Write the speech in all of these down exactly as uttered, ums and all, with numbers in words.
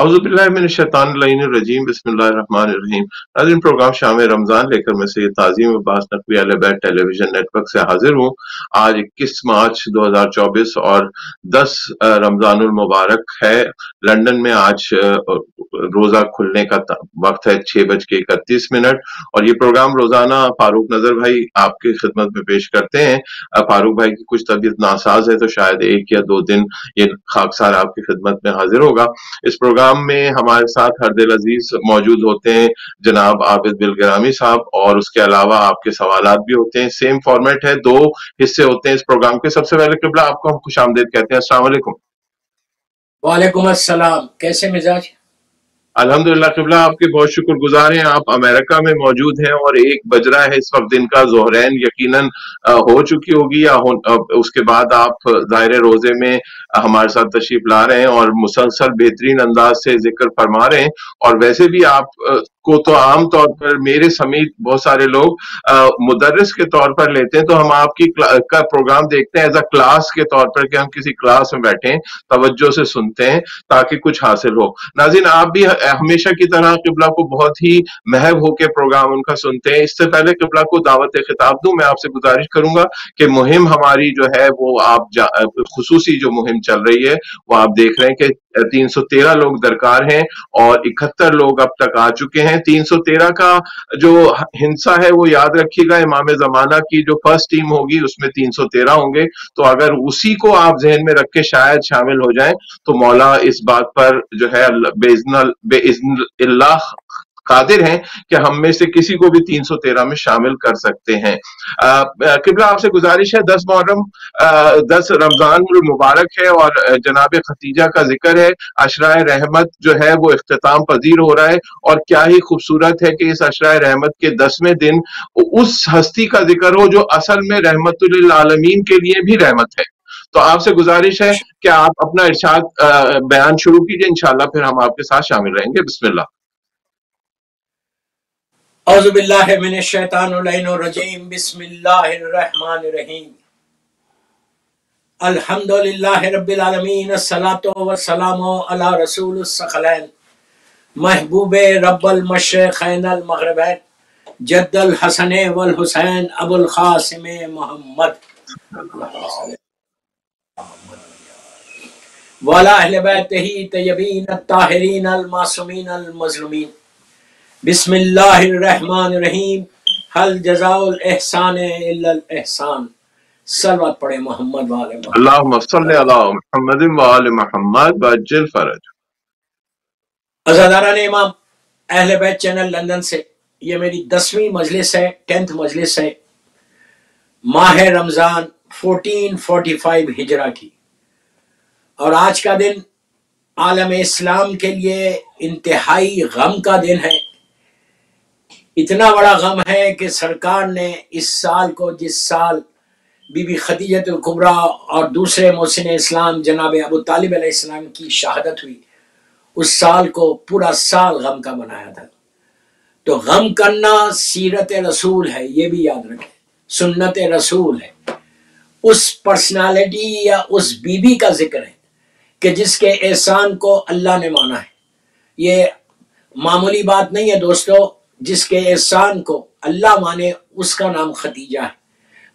आउज़ुबिल्लाहिमिनश्शैतानिर्रजीम बिस्मिल्लाहिर्रहमानिर्रहीम। नाज़रीन, प्रोग्राम शाम ए रमजान लेकर मैं सैयद ताज़ीम अब्बास नक़वी अहलेबैत टेलीविजन नेटवर्क से हाजिर हूँ। आज इक्कीस मार्च दो हजार चौबीस और दस रमजानुल मुबारक है। लंदन में आज रोजा खुलने का वक्त है छह बज के इकतीस मिनट और ये प्रोग्राम रोजाना फारूक नजर भाई आपकी खिदमत में पेश करते हैं। फारूक भाई की कुछ तबीयत नासाज है तो शायद एक या दो दिन ये खाकसार आपकी खिदमत में हाजिर होगा। इस प्रोग्राम में हमारे साथ हर दिल अजीज मौजूद होते हैं जनाब आबिद बिलग्रामी साहब और उसके अलावा आपके सवालात भी होते हैं। सेम फॉर्मेट है, दो हिस्से होते हैं इस प्रोग्राम के। सबसे पहले किबला आपको हम खुशामदीद कहते हैं। अस्सलाम वालेकुम। वालेकुम अस्सलाम। कैसे मिजाज? अल्हम्दुलिल्लाह किबला, आपके बहुत शुक्रगुजार हैं। आप अमेरिका में मौजूद हैं और एक बज रहा है इस वक्त दिन का, जोहरैन यकीनन हो चुकी होगी या हो, उसके बाद आप दायरे रोजे में हमारे साथ तशरीफ ला रहे हैं और मुसलसल बेहतरीन अंदाज से जिक्र फरमा रहे हैं। और वैसे भी आप को तो आम तौर पर मेरे समेत बहुत सारे लोग आ, मुदर्रिस के तौर पर लेते हैं, तो हम आपकी का प्रोग्राम देखते हैं एज अ क्लास के तौर पर कि हम किसी क्लास में बैठे तवज्जो से सुनते हैं ताकि कुछ हासिल हो। नाज़रीन, आप भी हमेशा की तरह किबला को बहुत ही महव होकर प्रोग्राम उनका सुनते हैं। इससे पहले किबला को दावत खिताब दूं, मैं आपसे गुजारिश करूंगा कि मुहिम हमारी जो है वो आप खुसूसी जो मुहिम चल रही है वो आप देख रहे हैं कि तीन सौ तेरह लोग दरकार हैं और इकहत्तर लोग अब तक आ चुके हैं। तीन सौ तेरह का जो हिंसा है वो याद रखिएगा, इमाम जमाना की जो फर्स्ट टीम होगी उसमें तीन सौ तेरह होंगे, तो अगर उसी को आप जहन में रख के शायद शामिल हो जाएं तो मौला इस बात पर जो है बेइज़्निल बेइज़्निल्लाह कादिर हैं कि हम में से किसी को भी तीन सौ तेरह में शामिल कर सकते हैं। किबला, आपसे गुजारिश है, दस मुहर्रम दस रमजान मुबारक है और जनाब खतीजा का जिक्र है, अशराय रहमत जो है वो इख्तिताम पजीर हो रहा है और क्या ही खूबसूरत है कि इस अशराय रहमत के दसवें दिन उस हस्ती का जिक्र हो जो असल में रहमतुल आलमीन के लिए भी रहमत है। तो आपसे गुजारिश है कि आप अपना इरशाद बयान शुरू कीजिए, इंशाल्लाह फिर हम आपके साथ शामिल रहेंगे। बिस्मिल्लाह। औज़ुबिल्लाहिमिनश्शैतानिर्रजीम बिस्मिल्लाहिर्रहमानिर्रहीम। अल्हम्दुलिल्लाहि रब्बिल आलमीन, अस्सलातो वस्सलामो अला रसूलिस सखलैन, महबूबे रब्बिल मशरिक़ैन अल मग़रिबैन, जद्दल हसने वल हुसैन, अबुल क़ासिम मोहम्मद वाला अहले बैतिही तय्यबीन अत-ताहिरीन अल मासूमीन अल मज़लूमीन। बिस्मिल्लाहिर्रहमानिर्रहीम। हल जज़ाउल एहसान इल्लल एहसान। सल्लत पढ़े मोहम्मद वाले मोहम्मद। अल्लाहुम्मा सल्लि अला मुहम्मद वाले मोहम्मद वअज्जिल फरज। अज़ादारान इमाम, अहले बैत चैनल लंदन से ये मेरी दसवीं मजलिस है, टेंथ मजलिस है, माह रमजान चौदह सौ पैंतालीस हिजरा की। और आज का दिन आलम इस्लाम के लिए इंतहाई गम का दिन है। इतना बड़ा गम है कि सरकार ने इस साल को, जिस साल बीबी खदीजतुल कुबरा और दूसरे मोहसिन इस्लाम जनाब अबू तालिब अलैहिस्सलाम की शहादत हुई, उस साल को पूरा साल गम का बनाया था। तो गम करना सीरत रसूल है, ये भी याद रखें, सुन्नत रसूल है। उस पर्सनालिटी या उस बीबी का जिक्र है कि जिसके एहसान को अल्लाह ने माना है। ये मामूली बात नहीं है दोस्तों, जिसके एहसान को अल्लाह माने उसका नाम खदीजा है।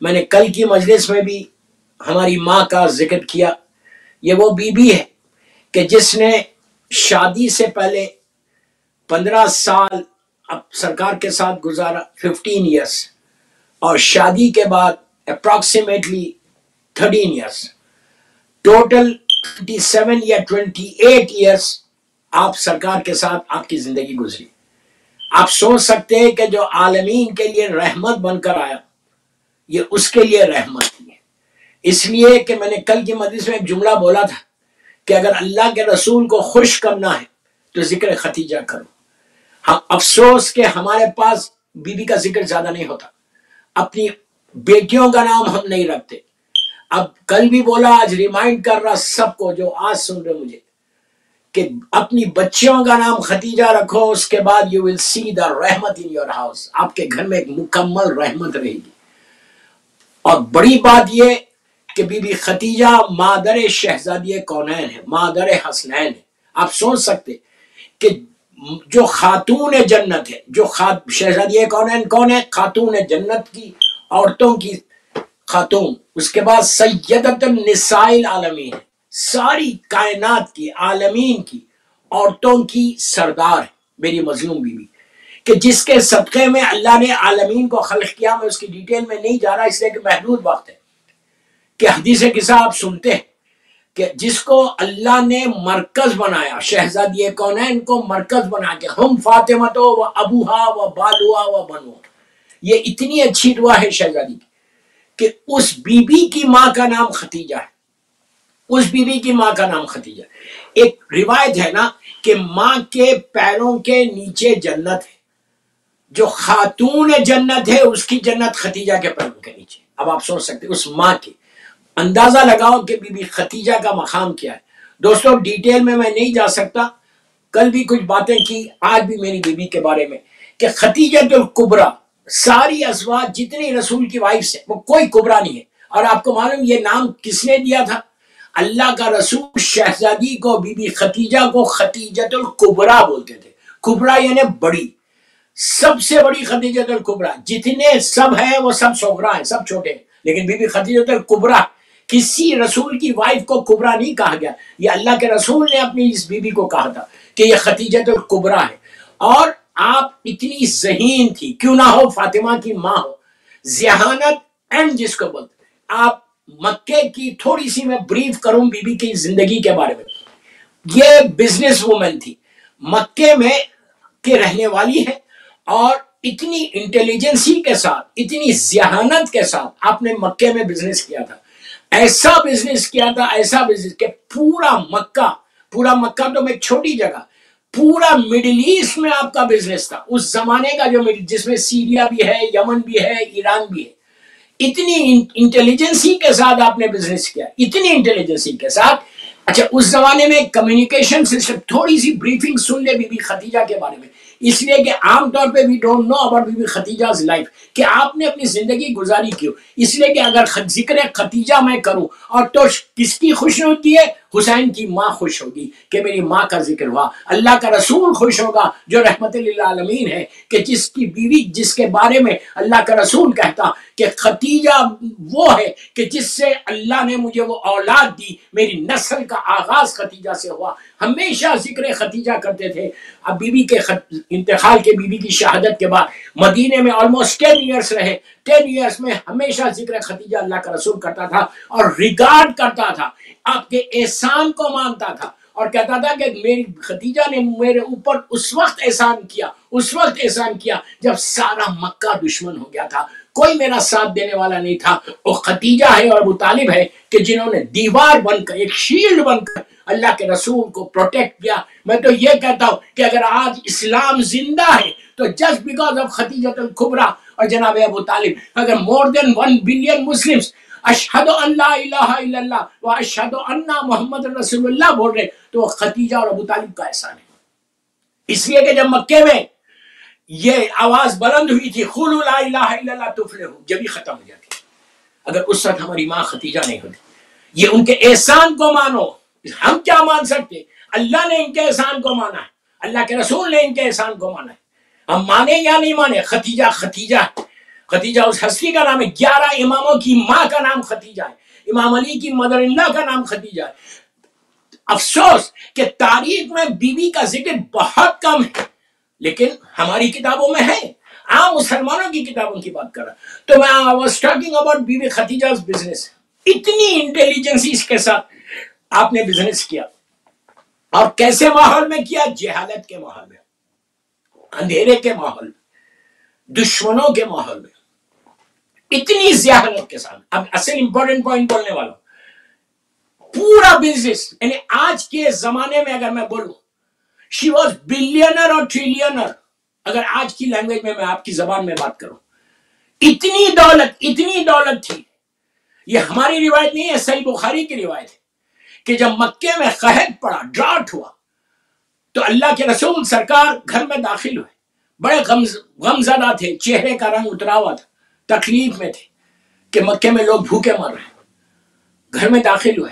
मैंने कल की मजलिस में भी हमारी माँ का जिक्र किया। ये वो बीबी है कि जिसने शादी से पहले पंद्रह साल अब सरकार के साथ गुजारा, फिफ्टीन ईयर्स, और शादी के बाद approximately thirteen years, total twenty seven या ट्वेंटी एट ईयर्स आप सरकार के साथ आपकी जिंदगी गुजरी। आप सोच सकते हैं कि जो आलमीन के लिए रहमत बनकर आया, ये उसके लिए रहमत ही है। इसलिए कि मैंने कल की मजलिस में एक जुमला बोला था कि अगर अल्लाह के रसूल को खुश करना है तो जिक्र खतीजा करो। हम अफसोस के हमारे पास बीबी का जिक्र ज्यादा नहीं होता, अपनी बेटियों का नाम हम नहीं रखते। अब कल भी बोला, आज रिमाइंड कर रहा सबको जो आज सुन रहे मुझे, कि अपनी बच्चियों का नाम खदीजा रखो, उसके बाद यू विल सी द रहमत इन योर हाउस, आपके घर में एक मुकम्मल रहमत रहेगी। और बड़ी बात यह कि बीबी खदीजा मादर शहजादी कौनैन है, मादर हसनैन है। आप सोच सकते कि जो खातून जन्नत है, जो शहजादी कौन है, कौन है खातून जन्नत की औरतों की खातून, उसके बाद सैयदतुन निसाइल आलमीन है, सारी कायनात की आलमीन की औरतों की सरदार है मेरी मजलूम बीवी, कि जिसके सदक़े में अल्लाह ने आलमीन को खल्क़ किया। मैं उसकी डिटेल में नहीं जा रहा इसलिए कि महदूद वक्त है, कि हदीस किस्सा आप सुनते हैं कि जिसको अल्लाह ने मरकज बनाया, शहजादी कौन है इनको मरकज बना के, हम फातिमा तो व अबूहा व बालुआ व बनुआ, ये इतनी अच्छी दुआ है शहजादी की कि उस बीबी की माँ का नाम खतीजा है, उस बीबी की माँ का नाम खतीजा। एक रिवायत है ना कि माँ के पैरों के नीचे जन्नत है, जो खातून जन्नत है उसकी जन्नत खतीजा के पैरों के नीचे। अब आप सोच सकते उस माँ के, अंदाजा लगाओ कि बीबी खतीजा का मकाम क्या है। दोस्तों डिटेल में मैं नहीं जा सकता, कल भी कुछ बातें की, आज भी मेरी बीबी के बारे में कि खतीजतुल कुबरा, सारी अज़वाज जितनी रसूल की वाइफ्स है वो कोई कुबरा नहीं है। और आपको मालूम ये नाम किसने दिया था? अल्लाह का रसूल शहजादी को, बीबी खतीजा को खतीजतुल कुबरा बोलते थे। कुबरा यानी बड़ी, सबसे बड़ी खतीजतुल कुबरा। जितने सब हैं वो सब सोगरा हैं, सब छोटे हैं, लेकिन बीबी खतीजतुल कुबरा, किसी रसूल की वाइफ को कुबरा नहीं कहा गया, ये अल्लाह के रसूल ने अपनी इस बीबी को कहा था कि यह खतीजतुल कुबरा है। और आप इतनी जहीन थी, क्यों ना हो फातिमा की माँ हो, जहानत एंड जिसको बोलते। आप मक्के की थोड़ी सी मैं ब्रीफ करूं बीबी की जिंदगी के बारे में। ये बिजनेस वुमेन थी, मक्के में के रहने वाली है, और इतनी इंटेलिजेंसी के साथ, इतनी जहानत के साथ आपने मक्के में बिजनेस किया था, ऐसा बिजनेस किया था, ऐसा बिजनेस कि पूरा मक्का, पूरा मक्का तो मैं छोटी जगह, पूरा मिडिल ईस्ट में आपका बिजनेस था उस जमाने का, जो जिसमें सीरिया भी है, यमन भी है, ईरान भी है। इतनी इंटेलिजेंसी के साथ आपने बिजनेस किया, इतनी इंटेलिजेंसी के साथ। अच्छा, उस जमाने में कम्युनिकेशन सिस्टम, थोड़ी सी ब्रीफिंग सुन ले बीबी खतीजा के बारे में, इसलिए कि आमतौर पे we don't know about Bibi खतीजाज life कि आपने अपनी जिंदगी गुजारी क्यों। इसलिए कि अगर जिक्र खतीजा मैं करूं और तो किसकी खुश होती है? हुसैन की माँ खुश होगी कि मेरी माँ का जिक्र हुआ। अल्लाह का रसूल खुश होगा जो रहमत लिल आलमीन है, कि जिसकी बीवी, जिसके बारे में अल्लाह का रसूल कहता कि खतीजा वो है कि जिससे अल्लाह ने मुझे वो औलाद दी, मेरी नस्ल का आगाज खतीजा से हुआ। हमेशा जिक्र खतीजा करते थे। अब बीबी के इंतकाल के, बीबी की शहादत के बाद मदीने में ऑलमोस्ट टेन ईयर्स रहे, टेन ईयर्स में हमेशा जिक्र खतीजा अल्लाह का रसूल करता था और रिगार्ड करता था, आपके एहसान को मानता था और कहता था कि मेरी खतीजा ने मेरे ऊपर उस वक्त एहसान किया, उस वक्त एहसान किया जब सारा मक्का दुश्मन हो गया था, कोई मेरा साथ देने वाला नहीं था। वो खतीजा है और अबू तालिब है कि जिन्होंने दीवार बनकर, एक शील्ड बनकर अल्लाह के रसूल को प्रोटेक्ट किया। मैं तो ये कहता हूं कि अगर आज इस्लाम जिंदा है तो जस्ट बिकॉज ऑफ खतीजतुल कुबरा और जनाब अबू तालिब। अगर more than one billion Muslims अशहदु अल्ला इलाहा इल्लल्लाह व अशहदु अन्ना मुहम्मद रसूलुल्लाह बोल रहे तो खतीजा और अबू तालिब का एहसान है। इसलिए कि जब मक्के में ये आवाज बुलंद हुई थी खुलू ला इलाहा इल्लल्लाह तुफलिहू, जब ही खत्म हो जाती। अगर उस वक्त हमारी माँ खतीजा नहीं होती, ये उनके एहसान को मानो, हम क्या मान सकते? अल्लाह ने इनके एहसान को माना है, अल्लाह के रसूल ने इनके एहसान को माना है, हम माने या नहीं माने। खतीजा खतीजा खतीजा उस हस्ती का नाम है, ग्यारह इमामों की माँ का नाम खतीजा है, इमाम अली की मदर इन लॉ का नाम खतीजा है। अफसोस कि तारीख में बीबी का जिक्र बहुत कम है, लेकिन हमारी किताबों में है। आम मुसलमानों की किताबों की बात कर रहा, तो मैं I was talking about Bibi Khatija business. इतनी इंटेलिजेंसी के साथ आपने बिजनेस किया, और कैसे माहौल में किया? जहालत के माहौल में, अंधेरे के माहौल में, दुश्मनों के माहौल में, इतनी जहालत के साथ। अब असल इंपॉर्टेंट पॉइंट बोलने वाला हूं, पूरा बिजनेस यानी आज के जमाने में अगर मैं बोलूं शी वॉज बिलियनर और ट्रिलियनर, अगर आज की लैंग्वेज में मैं आपकी जबान में बात करूं, इतनी दौलत, इतनी दौलत थी। ये हमारी रिवायत नहीं है, सही बुखारी की रिवायत है कि जब मक्के में कहत पड़ा, ड्राउट हुआ, तो अल्लाह के रसूल सरकार घर में दाखिल हुए, बड़े गमजदा थे, चेहरे का रंग उतरा हुआ था, तकलीफ में थे कि मक्के में लोग भूखे मर रहे हैं। घर में दाखिल हुए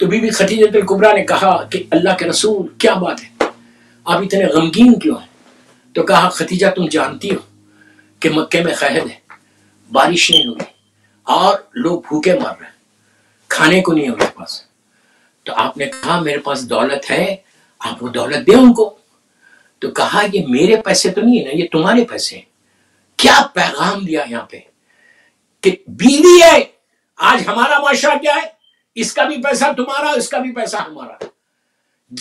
तो बीबी खतीजतुल कुबरा ने कहा कि अल्लाह के रसूल क्या बात है? आप इतने गमगीन क्यों हैं? तो कहा, खतीजा तुम जानती हो कि मक्के में कहल है, बारिश नहीं हो रही और लोग भूखे मर रहे हैं, खाने को नहीं है उनके पास। तो आपने कहा मेरे पास दौलत है, आप वो दौलत दे उनको। तो कहा ये मेरे पैसे तो नहीं है ना, ये तुम्हारे पैसे हैं। क्या पैगाम दिया यहाँ पे कि बीवी है। आज हमारा माशरा क्या है, इसका भी पैसा तुम्हारा, इसका भी पैसा हमारा।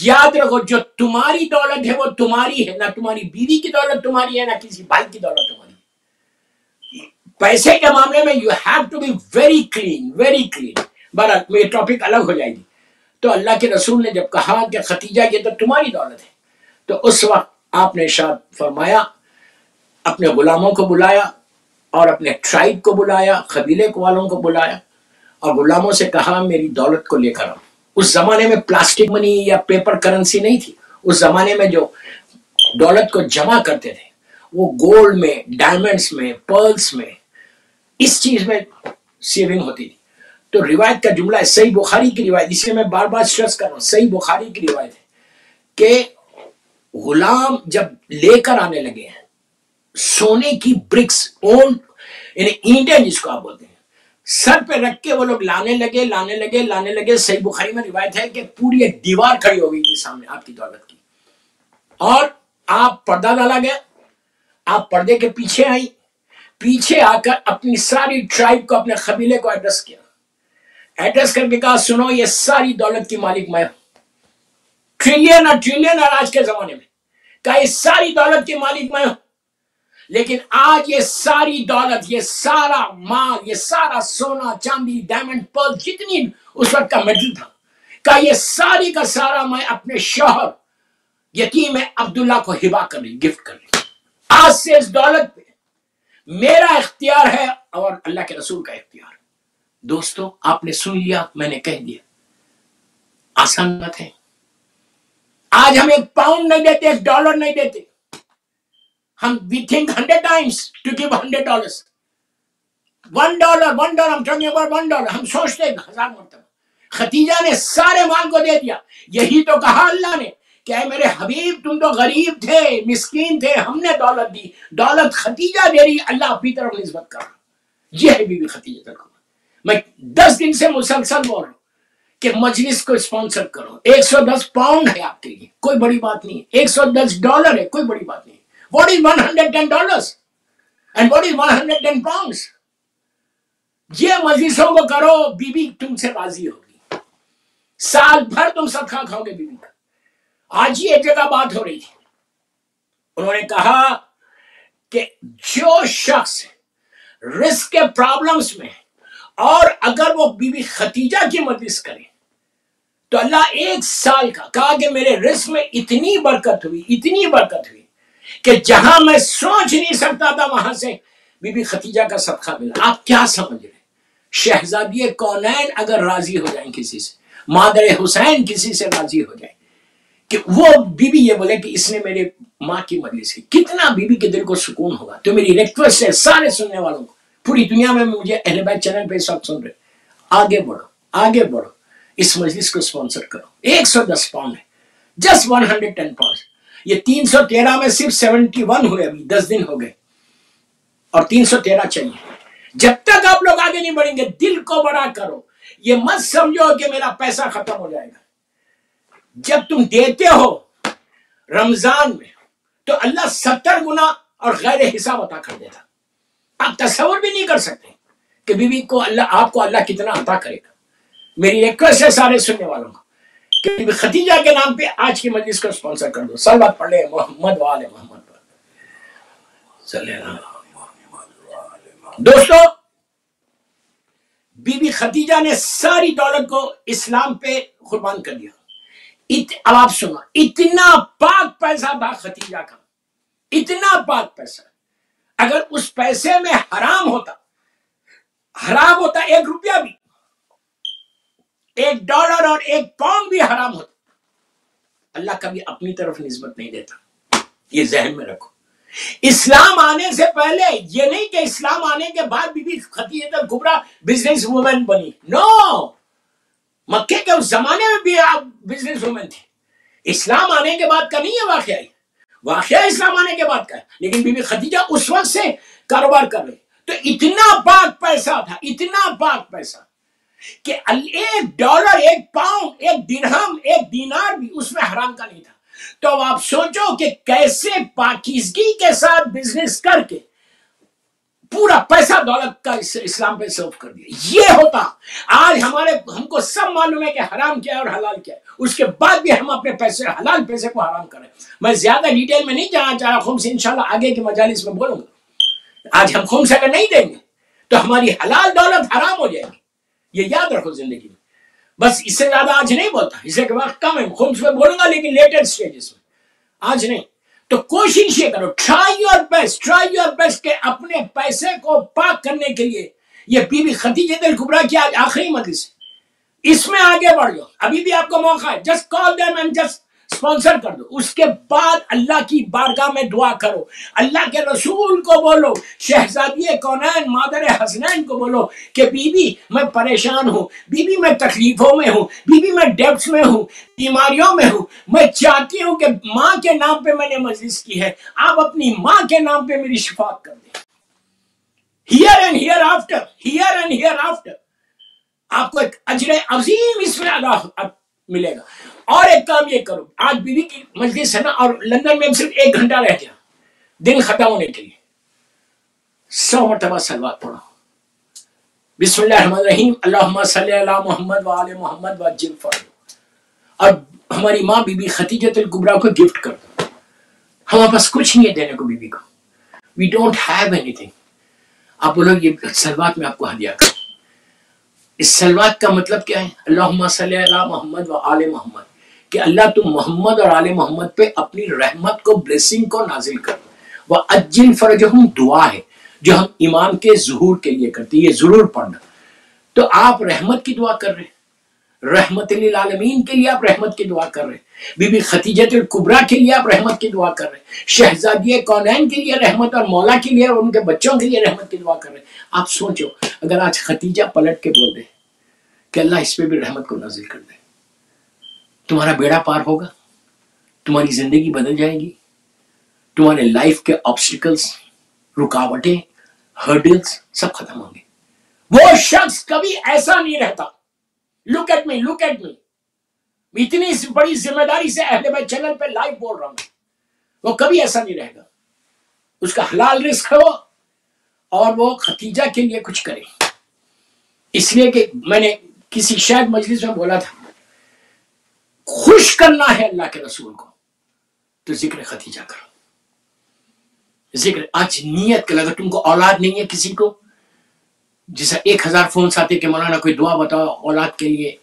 याद रखो, जो तुम्हारी दौलत है वो तुम्हारी है, ना तुम्हारी बीवी की दौलत तुम्हारी है, ना किसी भाई की दौलत तुम्हारी। पैसे के मामले में you have to be very clean, very clean. बहरहाल मेरी टॉपिक अलग हो जाएगी। तो अल्लाह के रसूल ने जब कहा कि खतीजा ये तो तुम्हारी दौलत है, तो उस वक्त आपने इरशाद फरमाया, अपने गुलामों को बुलाया और अपने ट्राइब को बुलाया, कबीले वालों को बुलाया और गुलामों से कहा मेरी दौलत को लेकर आओ। उस जमाने में प्लास्टिक मनी या पेपर करेंसी नहीं थी। उस जमाने में जो दौलत को जमा करते थे वो गोल्ड में, डायमंड्स में, पर्ल्स में, इस चीज में सेविंग होती थी। तो रिवायत का जुमला है, सही बुखारी की रिवायत, इसलिए मैं बार बार स्ट्रेस कर रहा हूँ, सही बुखारी की रिवायत है कि गुलाम जब लेकर आने लगे हैं सोने की ब्रिक्स, ओल्ड यानी ईंटें जिसको आप बोलते हैं, सर पे रख के वो लोग लाने लगे लाने लगे लाने लगे। सही बुखारी में रिवायत है कि पूरी एक दीवार खड़ी हो गई थी सामने आपकी दौलत की, और आप पर्दा डाला गया, आप पर्दे के पीछे आई, पीछे आकर अपनी सारी ट्राइब को, अपने कबीले को एड्रेस किया, एड्रेस करके कहा सुनो ये सारी दौलत की मालिक मैं हूं। ट्रिलियन और ट्रिलियन और आज के जमाने में कहा ये सारी दौलत की मालिक मैं हूं। लेकिन आज ये सारी दौलत, ये सारा माल, ये सारा सोना चांदी डायमंड पर्ल जितनी उस वक्त का मेडल था, कहा ये सारी का सारा मैं अपने शोहर यतीम अब्दुल्ला को हिबा कर रही, गिफ्ट कर रही। आज से इस दौलत पे मेरा इख्तियार है और अल्लाह के रसूल का इख्तियार। दोस्तों आपने सुन लिया, मैंने कह दिया, आसान बात है। आज हम एक पाउंड नहीं देते, एक डॉलर नहीं देते, हम we think hundred times to give hundred dollars, one dollar one dollar हम चौंगे पर वन डॉलर हम सोचते हैं हजार मरतबा। खतीजा ने सारे माल को दे दिया। यही तो कहा अल्लाह ने, क्या मेरे हबीब तुम तो गरीब थे, मिस्कीन थे, हमने दौलत दी, दौलत खतीजा दे रही, अल्लाह अपनी तरफ निस्बत कर रहा। यह है बीवी खतीजा तक। मैं दस दिन से मुसलसल बोल रहा हूँ कि मजलिस को स्पॉन्सर करो। एक सौ दस पाउंड है आपके लिए, कोई बड़ी बात नहीं है। एक सौ दस डॉलर है, कोई बड़ी बात नहीं है। What is one hundred ten dollars and what is one hundred ten pounds? ये मजलिसों को करो, बीवी तुमसे राजी होगी, साल भर तुम सदका खाओगे बीवी का। आज ही एक जगह बात हो रही थी, उन्होंने कहा कि जो शख्स रिस्क के प्रॉब्लम्स में और अगर वो बीवी खतीजा की मदद करे तो अल्लाह एक साल का, कहा कि मेरे रिस्क में इतनी बरकत हुई, इतनी बरकत हुई कि जहां मैं सोच नहीं सकता था वहां से बीवी खतीजा का सदका मिला। आप क्या समझ रहे, शहजादी कौनैन अगर राजी हो जाए किसी से, मादरे हुसैन किसी से राजी हो जाए कि वो बीबी ये बोले कि इसने मेरे माँ की मजलिस की, कितना बीबी के दिल को सुकून होगा। तो मेरी रिक्वेस्ट है सारे सुनने वालों को, पूरी दुनिया में मुझे अहलेबैत चैनल पे सब सुन रहे, आगे बढ़ो, आगे बढ़ो, इस मजलिस को स्पॉन्सर करो। एक सौ दस पाउंड है, just one hundred ten pound. ये तीन सौ तेरह में सिर्फ इकहत्तर हुए, अभी दस दिन हो गए और तीन सौ तेरह चाहिए। जब तक आप लोग आगे नहीं बढ़ेंगे, दिल को बड़ा करो, ये मत समझो कि मेरा पैसा खत्म हो जाएगा। जब तुम देते हो रमजान में तो अल्लाह सत्तर गुना और गैर हिसाब अता कर देता। आप तस्वर भी नहीं कर सकते कि बीवी को अल्लाह, आपको अल्लाह कितना अता करेगा। मेरी रिक्वेस्ट है सारे सुनने वालों को कि बीवी खतीजा के नाम पे आज की मजलिस को स्पॉन्सर कर दो। सल्लत पढ़ ले मोहम्मद वाले मोहम्मद। दोस्तों बीवी खतीजा ने सारी दौलत को इस्लाम पे कुर्बान कर दिया। इत, अब आप सुनो, इतना पाक पैसा था खतीजा का, इतना पाक पैसा, अगर उस पैसे में हराम होता, हराम होता एक रुपया भी, एक डॉलर और एक पाउंड भी हराम होता, अल्लाह कभी अपनी तरफ निस्बत नहीं देता। ये जहन में रखो। इस्लाम आने से पहले ये नहीं कि इस्लाम आने के बाद बीबी खतीजा गुबरा बिजनेस वुमेन बनी, नो। मक्के के उस जमाने में भी आप बिजनेस वुमेन थे, इस्लाम आने के बाद का नहीं है वाकया, वाकया इस्लाम आने के बाद का है। लेकिन बीबी खदीजा उस वक्त से कारोबार कर रही, तो इतना पाक पैसा था, इतना पाक पैसा कि एक डॉलर, एक पाउंड, एक दिरहम, एक दीनार भी उसमें हराम का नहीं था। तो अब आप सोचो कि कैसे पाकिजगी के साथ बिजनेस करके पूरा पैसा दौलत का इस, इस्लाम पे सर्व कर दिया। ये होता आज हमारे, हमको सब मालूम है कि हराम क्या है और हलाल क्या है, उसके बाद भी हम अपने पैसे, हलाल पैसे को हराम करें। मैं ज्यादा डिटेल में नहीं जाना चाह रहा, खुम्स इंशाल्लाह आगे के मजालिस में बोलूंगा। आज हम खुम्स अगर नहीं देंगे तो हमारी हलाल दौलत हराम हो जाएगी, ये याद रखो जिंदगी में। बस इससे ज्यादा आज नहीं बोलता, इससे वक्त कम है, खुम्स में बोलूंगा लेकिन लेटेस्ट स्टेजेस में, आज नहीं। तो कोशिश ये करो, try your best, try your best के अपने पैसे को पाक करने के लिए। ये बीबी खदीजतुल कुबरा की आज आखिरी मजलिस, इसमें आगे बढ़ जाओ, अभी भी आपको मौका है। Just call them and just sponsor कर दो, उसके बाद अल्लाह की बारगाह में दुआ करो, अल्लाह के रसूल को बोलो, शहजादी कौनैन मादर हसनैन को बोलो कि बीबी मैं परेशान हूँ, बीबी मैं तकलीफों में हूँ, बीबी मैं डेब्ट्स में हूँ, बीमारियों में हूँ, मैं चाहती हूँ कि माँ के नाम पे मैंने मजलिस की है, आप अपनी माँ के नाम पे मेरी शफाअत कर दें। Here and hereafter, here and hereafter आपको एक अजर अजीम इसमें मिलेगा। और एक काम ये करो, आज बीवी की मजलिस है ना, और लंदन में सिर्फ एक घंटा रह गया दिन खत्म होने के लिए, सौ मरतबा सलवात पढ़ो, बिस्मिल्लाहिर्रहमानिर्रहीम, अल्लाहुम्मा सल्ली अला मुहम्मद व आले मुहम्मद व अज्जिल फर्ज। अब हमारी माँ बीबी खदीजतुल कुबरा को गिफ्ट कर दो। हमारे पास कुछ नहीं है देने को बीबी को, वी डोंट हैव एनीथिंग। आप बोलो ये सलवात में आपको हदिया करो। इस सलवात का मतलब क्या है? अल्लाहुम्मा सल्ली अला मुहम्मद व आले मुहम्मद, कि अल्लाह तुम मोहम्मद और आले मोहम्मद पे अपनी रहमत को, ब्लेसिंग को नाजिल कर। व अज्जिल फरजहुम दुआ है जो हम इमाम के ज़ुहूर के लिए करते हैं, ये जरूर पढ़ना। तो आप रहमत की दुआ कर रहे हैं, रहमत लिल आलमीन के लिए आप रहमत की दुआ कर रहे हैं, बीबी खदीजतुल कुबरा के लिए आप रहमत की दुआ कर रहे हैं, शहजादी कौनैन के लिए रहमत, और मौला के लिए और उनके बच्चों के लिए रहमत की दुआ कर रहे हैं। आप सोचो अगर आज खदीजा पलट के बोल दे कि अल्लाह इस पे भी रहमत को नाजिल कर दे, तुम्हारा बेड़ा पार होगा, तुम्हारी जिंदगी बदल जाएगी, तुम्हारे लाइफ के ऑब्स्टिकल्स, रुकावटें, हर्डल्स सब खत्म होंगे। वो शख्स कभी ऐसा नहीं रहता। Look at me, look at me, इतनी बड़ी जिम्मेदारी से अहलेबैत चैनल पे लाइव बोल रहा हूं, वो कभी ऐसा नहीं रहेगा। उसका हलाल रिस्क हो और वो खतीजा के लिए कुछ करे। इसलिए कि मैंने किसी शायद मजलिस में बोला था, खुश करना है अल्लाह के रसूल को तो जिक्र खतीजा करो, जिक्र। आज नियत कर, अगर तुमको औलाद नहीं है किसी को, जैसा एक हजार फोन आते कि मौलाना कोई दुआ बताओ औलाद के लिए,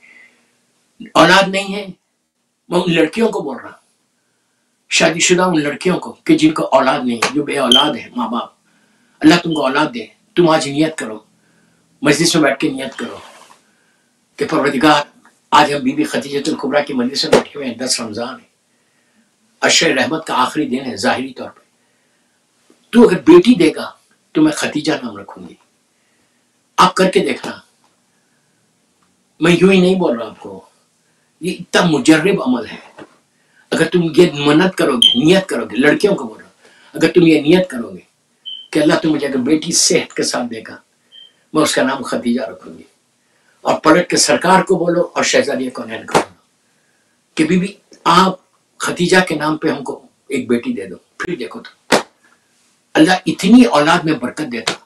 औलाद नहीं है, मैं उन लड़कियों को बोल रहा, शादीशुदा उन लड़कियों को कि जिनको औलाद नहीं है, जो बे औलाद है माँ बाप, अल्लाह तुमको औलाद दे। तुम आज नियत करो, मजलिस में बैठ के नियत करो कि परवरदिगार आज हम बीबी खदीजतुल कुबरा की मजलिस में बैठे हुए हैं, दस रमजान है, अशर रहमत का आखिरी दिन है ज़ाहिरी तौर पर, तू अगर बेटी देगा तो मैं खतीजा नाम रखूंगी। आप करके देखना, मैं यूं ही नहीं बोल रहा आपको, ये इतना मुजर्रब अमल है। अगर तुम ये मन्नत करोगे, नियत करोगे, लड़कियों को बोल रहा, अगर तुम ये नियत करोगे कि अल्लाह तुम मुझे अगर बेटी सेहत के साथ देगा मैं उसका नाम खदीजा रखूंगी, और पलट के सरकार को बोलो और शहजादी कौनैन को बोलो कि बीबी आप खदीजा के नाम पे हमको एक बेटी दे दो, फिर देखो तो अल्लाह इतनी औलाद में बरकत देता।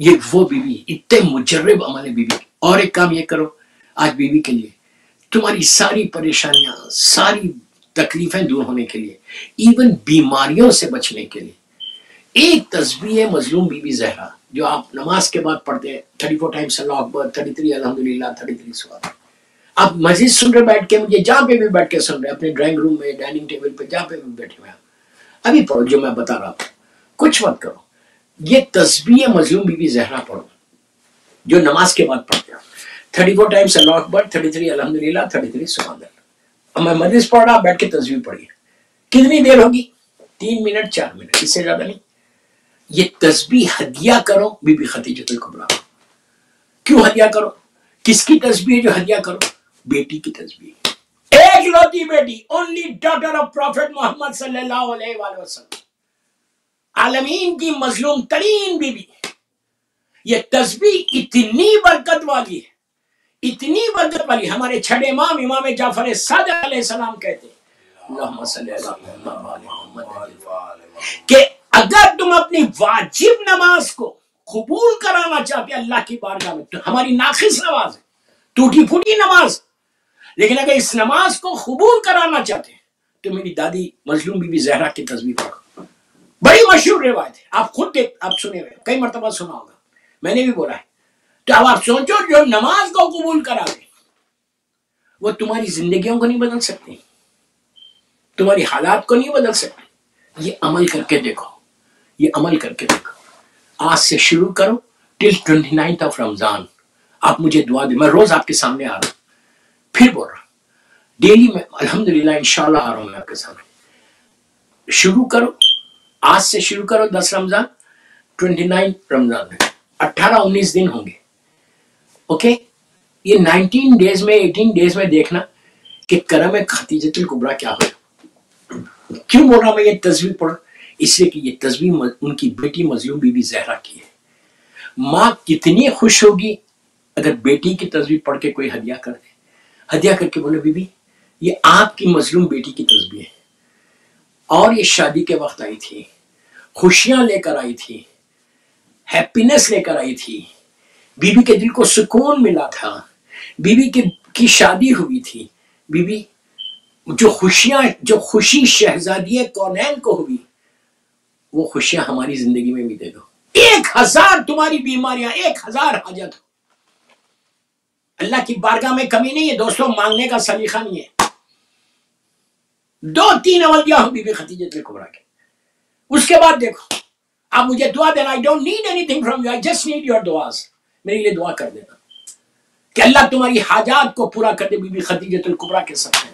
ये वो बीवी, इतने मुजर्रब अमल है बीवी। और एक काम ये करो आज बीवी के लिए, तुम्हारी सारी परेशानियां, सारी तकलीफें दूर होने के लिए, इवन बीमारियों से बचने के लिए, एक तस्बीह मजलूम बीवी जहरा जो आप नमाज के बाद पढ़ते हैं, थर्टी फोर टाइम्स अल्लाहु अकबर, थर्टी थ्री अल्हम्दुलिल्लाह, थर्टी थ्री सुभान। आप मजलिस सुन रहे बैठ के, मुझे जहाँ पे भी बैठ के सुन रहे, अपने ड्राइंग रूम में, डाइनिंग टेबल पर, जहाँ पे भी बैठे हुए आप अभी पढ़ो जो मैं बता रहा हूँ, कुछ मत करो, ये तस्बीह मजलूम बीबी जहरा पढ़ो जो नमाज के बाद पढ़ते हो, थर्टी फोर टाइम्स अल्लाहु अकबर, थर्टी थ्री अल्हम्दुलिल्लाह, थर्टी थ्री सुभान अल्लाह। अब मैं मजलिस पढ़ रहा, बैठ के तस्बीह पढ़िए, कितनी देर होगी, तीन मिनट चार मिनट, इससे ज्यादा नहीं। ये तस्बीह हदिया करो बीबी खदीजतुल कुबरा। क्यों हदिया करो? किसकी तस्बीह जो हदिया करो? बेटी की तस्बीह। एक इकलौती बेटी, only daughter of prophet Mohammad सल्लल्लाहु अलैहि वसल्लम, आलमीन की मजलूम तरीन बीबी। ये तस्बीह इतनी बरकत वाली है, इतनी बरकत वाली। हमारे छठे इमाम इमाम जाफर सादिक अलैहिस्सलाम कहते कि अगर तुम अपनी वाजिब नमाज को कबूल कराना चाहते अल्लाह की बारगाह में, तो हमारी नाकिस नमाज है, टूटी फूटी नमाज, लेकिन अगर इस नमाज को कबूल कराना चाहते हैं तो मेरी दादी मजलूम बीबी जहरा की तस्बीह पढ़ो। बड़ी मशहूर रिवायत है, आप खुद आप सुने हुए, कई मरतबा सुना होगा, मैंने भी बोला है। तो अब आप सोचो, जो नमाज को कबूल करा दे वो तुम्हारी जिंदगियों को नहीं बदल सकती, तुम्हारी हालात को नहीं बदल सकती। ये अमल करके देखो, ये अमल करके देखो, आज से शुरू करो till twenty ninth of Ramzan. आप मुझे दुआ दे, मैं रोज आपके सामने आ रहा हूँ, फिर बोल रहा हूँ डेली में, अल्हम्दुलिल्लाह इंशाल्लाह आ रहा हूँ मैं आपके सामने। शुरू करो, आज से शुरू करो, दस रमजान, ट्वेंटी नाइन रमजान, अट्ठारह उन्नीस दिन होंगे, ओके। ये नाइनटीन डेज में, एटीन डेज में देखना कि करम खतीजतुल कुबरा क्या हो। क्यों बोल रहा हूँ मैं ये तस्वीर पढ़, इसलिए कि ये तस्वीर उनकी बेटी मजलूम बीबी जहरा की है। माँ कितनी खुश होगी अगर बेटी की तस्वीर पढ़ के कोई हदिया कर दे, हदिया करके बोले बीबी ये आपकी मजलूम बेटी की तस्बीह है, और ये शादी के वक्त आई थी, खुशियां लेकर आई थी, हैप्पीनेस लेकर आई थी, बीबी के दिल को सुकून मिला था, बीबी के की शादी हुई थी, बीबी जो खुशियां, जो खुशी शहजादी कौनैन को हुई वो खुशियां हमारी जिंदगी में भी दे दो। एक हजार तुम्हारी बीमारियां, एक हजार हाजत, अल्लाह की बारगाह में कमी नहीं है दोस्तों, मांगने का सलीका नहीं है। दो तीन अवलिया हम बीबी खदीजतुल कुबरा के, उसके बाद देखो आप मुझे दुआ देना। I don't need anything from you, I just need your दुआस। मेरे लिए दुआ कर देना कि अल्लाह तुम्हारी हाजात को पूरा कर दे बीबी खदीजतुल कुबरा के सदक़े में।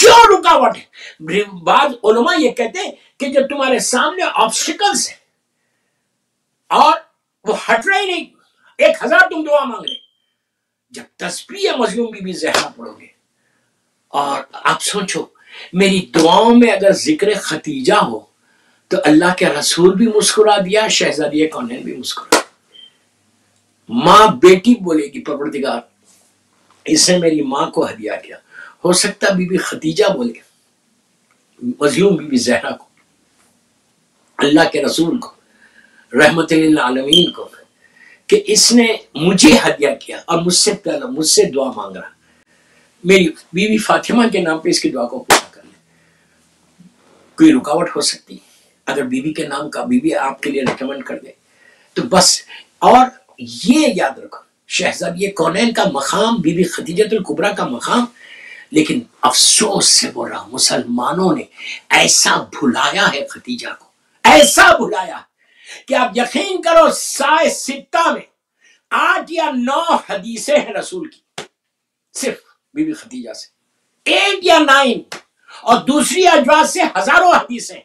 जो रुकावट है, बाद उलमा ये कहते हैं कि जो तुम्हारे सामने ऑब्स्टिकल्स है और वो हट रहे नहीं, एक हजार तुम दुआ मांग रहे, जब तस्बीह मजलूम बीबी जहरा पढ़ोगे और आप सोचो मेरी दुआओं में अगर जिक्र खतीजा हो तो अल्लाह के रसूल भी मुस्कुरा दिया, शहजादी कौनैन भी मुस्कुरा। माँ बेटी बोलेगी परवरदिगार इसने मेरी माँ को हदिया किया, हो सकता बीबी खतीजा बोले मजलूम बीबी जहरा को, अल्लाह के रसूल को, रहमतुल लिल आलमीन को, कि इसने मुझे हदिया किया और मुझसे पहले मुझसे दुआ मांग रहा, मेरी बीवी फातिमा के नाम पे इसकी दुआ को पूरा कर ले। कोई रुकावट हो सकती है अगर बीवी के नाम का बीवी आपके लिए रिकमेंड कर दे तो बस। और ये याद रखो शहजादी कौनैन का मकाम, बीवी खदीजतुल कुबरा का मकाम, लेकिन अफसोस से बोल रहा मुसलमानों ने ऐसा भुलाया है खदीजा को, ऐसा भुलाया कि आप यकीन करो साए सित्ता में आठ या नौ हदीसें हैं रसूल की, सिर्फ बीबी खदीजा से एट या नाइन, और दूसरी अजवाज से हजारों हदीसें,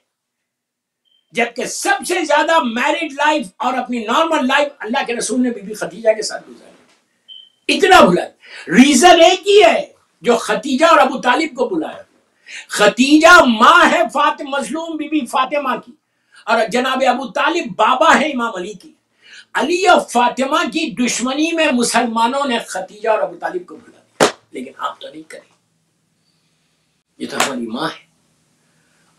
जबकि सबसे ज्यादा मैरिड लाइफ और अपनी नॉर्मल लाइफ अल्लाह के रसूल ने बीबी खदीजा के साथ गुजारी। इतना बुलाया, रीजन एक ही है जो खदीजा और अबू तालिब को बुलाया। खदीजा माँ है फातिमा, मजलूम बीबी फातिमा की, और जनाब अबू तालिब बाबा है इमाम अली की। अली और फातिमा की दुश्मनी में मुसलमानों ने खदीजा और अबू तालिब को भुला दिया, लेकिन आप तो नहीं करें, ये तो हमारी माँ है,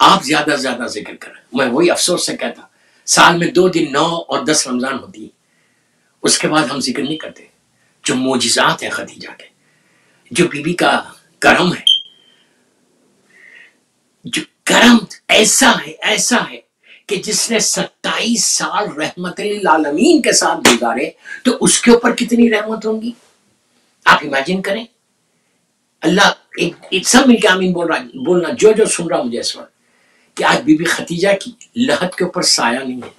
आप ज्यादा से ज्यादा जिक्र करें। मैं वही अफसोस से कहता, साल में दो दिन नौ और दस रमजान होती है, उसके बाद हम जिक्र नहीं करते जो मोजिजात है खदीजा के, जो बीबी का करम है, जो करम ऐसा है, ऐसा है कि जिसने सत्ताईस साल रहमतुल आलमीन के साथ गुजारे तो उसके ऊपर कितनी रहमत होंगी आप इमेजिन करें। अल्लाह एक एक सब मिलकर आमीन बोल रहा, बोलना जो जो सुन रहा मुझे इस वक्त, कि आज बीबी खदीजा की लहत के ऊपर साया नहीं है।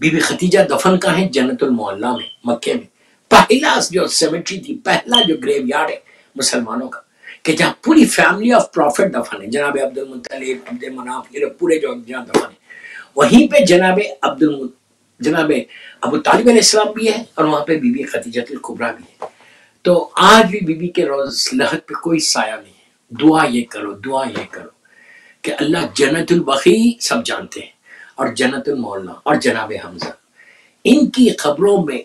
बीबी खदीजा दफन का है जन्नतुल मुअल्ला में, मक्के में, पहला जो सेमेट्री थी, पहला जो ग्रेवयार्ड है मुसलमानों का, कि जहाँ पूरी फैमिली ऑफ प्रॉफिट दफन है, जनाब अब्दुल मुत्तलिब, अब्दुल मनाफ, ये पूरे जो जहाँ दफन है, वहीं पे जनाब अब्दुल जनाब अबू तालिब अलैहिस्सलाम भी है और वहाँ पे बीबी खदीजतुल कुबरा भी है। तो आज भी बीबी के रोज लहत पे कोई साया नहीं है, दुआ ये करो, दुआ ये करो कि अल्लाह जन्नतुल बक़ी सब जानते हैं और जन्नतुल मौला और जनाब हमजा, इनकी खबरों में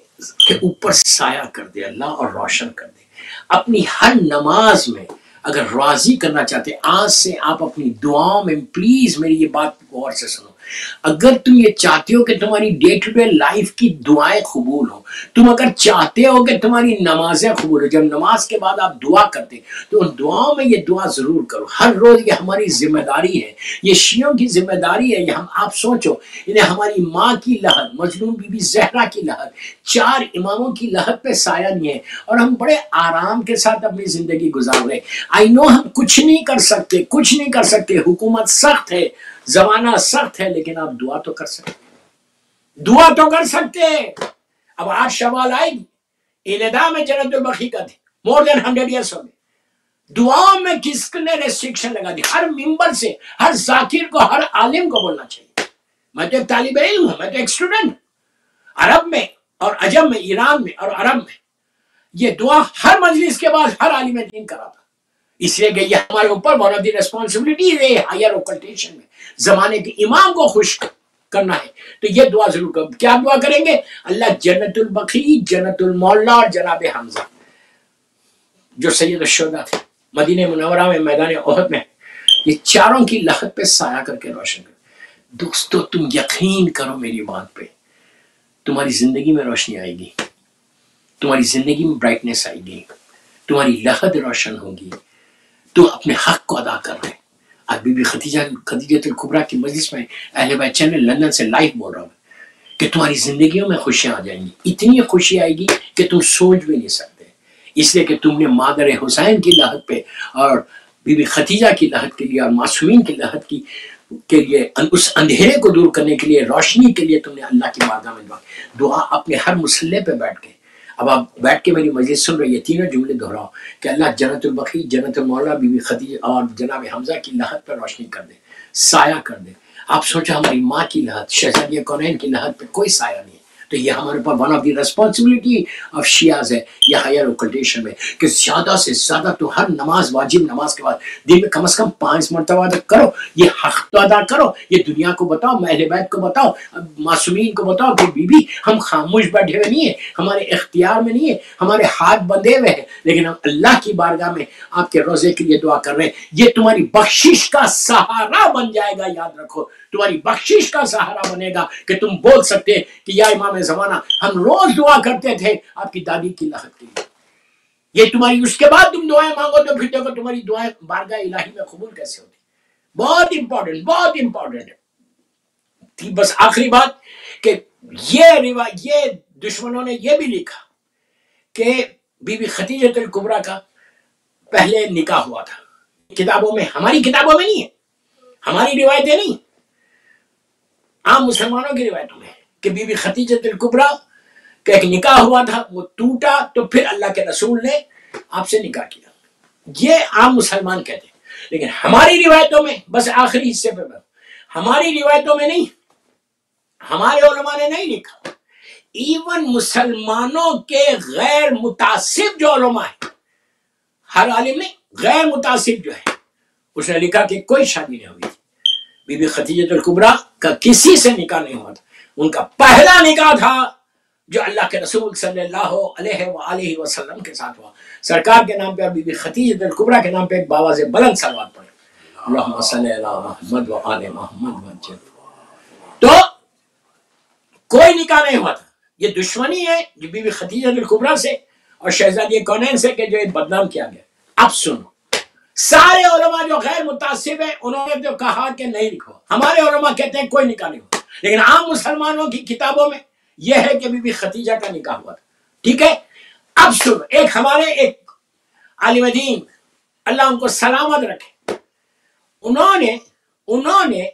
के ऊपर साया कर दे अल्लाह और रोशन कर दे। अपनी हर नमाज में अगर राजी करना चाहते, आज से आप अपनी दुआओं में, प्लीज मेरी ये बात गौर से सुनो, अगर तुम ये चाहते हो कि तुम्हारी डे टू डे लाइफ की दुआएं कबूल हो, तुम अगर चाहते हो कि तुम्हारी नमाजें कबूल हो, जब नमाज के बाद आप दुआ करते तो उन दुआओं में ये दुआ जरूर करो हर रोज। ये हमारी जिम्मेदारी है, ये शियों की जिम्मेदारी है। ये हम आप सोचो, इन्हें हमारी माँ की लहर, मजलूम बीबी जहरा की लहर, चार इमामों की लहर पे साया नहीं है और हम बड़े आराम के साथ अपनी जिंदगी गुजार रहे। आई नो हम कुछ नहीं कर सकते, कुछ नहीं कर सकते, हुकूमत सख्त है, जमाना सख्त है, लेकिन आप दुआ तो कर सकते, दुआ तो कर सकते हैं। अब आज शवाल आएगी, इनेदा में जन्नतुल बक़ी का थे मोर देन हंड्रेड ईयर्स हो गए, दुआओं में किसने रेस्ट्रिक्शन लगा दी? हर मेंबर से, हर जाकिर को, हर आलिम को बोलना चाहिए। मैं तो एक तालिब इल्म हूं, मैं तो एक स्टूडेंट। अरब में और अजब में, ईरान में और अरब में यह दुआ हर मजलिस के बाद हर आलिम दीन कराता, इसलिए कि यह हमारे ऊपर वन ऑफ द रेस्पॉन्सिबिलिटीज है। हायर ओकल्टेशन में जमाने के इमाम को खुश करना है तो यह दुआ जरूर कर। क्या दुआ करेंगे? अल्लाह जन्नतुल बक़ी, जन्नतुल मौला और जनाब हमजा, जो सैयद शोदा थे मदीना मुनव्वरा में, मैदान ओहद में, ये चारों की लहत पे साया करके रोशन कर। दोस्तों, तुम यकीन करो मेरी बात पे, तुम्हारी जिंदगी में रोशनी आएगी, तुम्हारी जिंदगी में ब्राइटनेस आएगी, तुम्हारी लहत रोशन होगी, तो अपने हक को अदा कर रहे हैं। आज बीबी खदीजा खदीजतुल कुबरा की मजलिस में अहलेबैत चैनल लंदन से लाइव बोल रहा हूँ कि तुम्हारी जिंदगियों में खुशियाँ आ जाएंगी, इतनी खुशी आएगी कि तुम सोच भी नहीं सकते, इसलिए कि तुमने मादर हुसैन की लहत पे और बीबी खदीजा की लहत के लिए और मासूमीन की लहत की के लिए, उस अंधेरे को दूर करने के लिए, रोशनी के लिए तुमने अल्लाह की बारगाह में दुआ दुआ अपने हर मसल्ले पर बैठ के। अब आप बैठ के मेरी मजलिस सुन रही है, तीनों जुमले दोहराओ कि अल्लाह जन्नतुल बक़ी, जन्नतुल मौला, बीबी खदीजा और जनाब हमजा की लहत पर रोशनी कर दे, साया कर दे। आप सोचो, हमारी माँ की लहत, शहज़ादी कौनैन की लहत पर कोई साया नहीं है, तो ये हमारे ऊपर one of the responsibility of Shias है, यह हायर ओकल्टेशन में, कि ज़्यादा से ज़्यादा तो हर नमाज वाजिब नमाज के बाद दिन में कम अज़ कम पाँच मरतबा अदा करो, ये हक़ तो अदा करो, ये दुनिया को बताओ, अहले बैत को बताओ, मासूमीन को बताओ कि बीबी हम खामोश बैठे हुए नहीं है, हमारे इख्तियार में नहीं है, हमारे हाथ बंधे हुए हैं, लेकिन हम अल्लाह की बारगाह में आपके रोज़े के लिए दुआ कर रहे हैं। ये तुम्हारी बख्शिश का सहारा बन जाएगा, याद रखो, तुम्हारी बख्शिश का सहारा बनेगा कि तुम बोल सकते हैं कि या इमाम ज़माना, हम रोज दुआ करते थे आपकी दादी की लहत के लिए। ये तुम्हारी, उसके बाद तुम दुआएं मांगो तो फिर देखो तुम्हारी दुआएं बारगाह इलाही में कबूल कैसे होती। बहुत इंपॉर्टेंट, बहुत इंपॉर्टेंट है। बस आखिरी बात कि ये रिवा ये दुश्मनों ने ये भी लिखा कि बीबी खदीजतुल कुबरा का पहले निकाह हुआ था, किताबों में, हमारी किताबों में नहीं है, हमारी रिवायतें नहीं, आम मुसलमानों की रिवायतों में कि बीबी खदीजतुल कुबरा का एक निकाह हुआ था, वो टूटा तो फिर अल्लाह के रसूल ने आपसे निकाह किया, ये आम मुसलमान कहते हैं। लेकिन हमारी रिवायतों में, बस आखिरी हिस्से पे बस, हमारी रिवायतों में नहीं, हमारे उलमा ने नहीं लिखा, इवन मुसलमानों के गैर मुतासिब जो उलमा है, हर आलिम नहीं, गैर मुतासिब जो है, उसने लिखा कि कोई शादी नहीं हुई, बीबी खदीजतुल कुबरा का किसी से निकाह नहीं हुआ था, उनका पहला निकाह था जो अल्लाह के रसूल सल्लल्लाहु अलैहि वसल्लम के साथ हुआ। सरकार के नाम पे और बीबी खदीजतुल कुबरा के नाम पे एक बाबा से बुलंद सलवात पढ़े, अल्लाहुम्मा सल्ली अला मुहम्मद व आले मुहम्मद। तो कोई निकाह नहीं हुआ था, ये दुश्मनी है जो बीबी खदीजतुल कुबरा से और शहजादी कौनैन से के जो बदनाम किया गया। अब सुनो, सारे उलमा जो गैर मुतासिब है उन्होंने जो कहा कि नहीं लिखो, हमारे उलमा कहते हैं कोई निकाह नहीं हुआ, लेकिन आम मुसलमानों की किताबों में यह है कि बीबी खदीजा का निकाह हुआ था। ठीक है, अब सुनो, एक हमारे एक आलिम दीन, अल्लाह उनको सलामत रखे, उन्होंने उन्होंने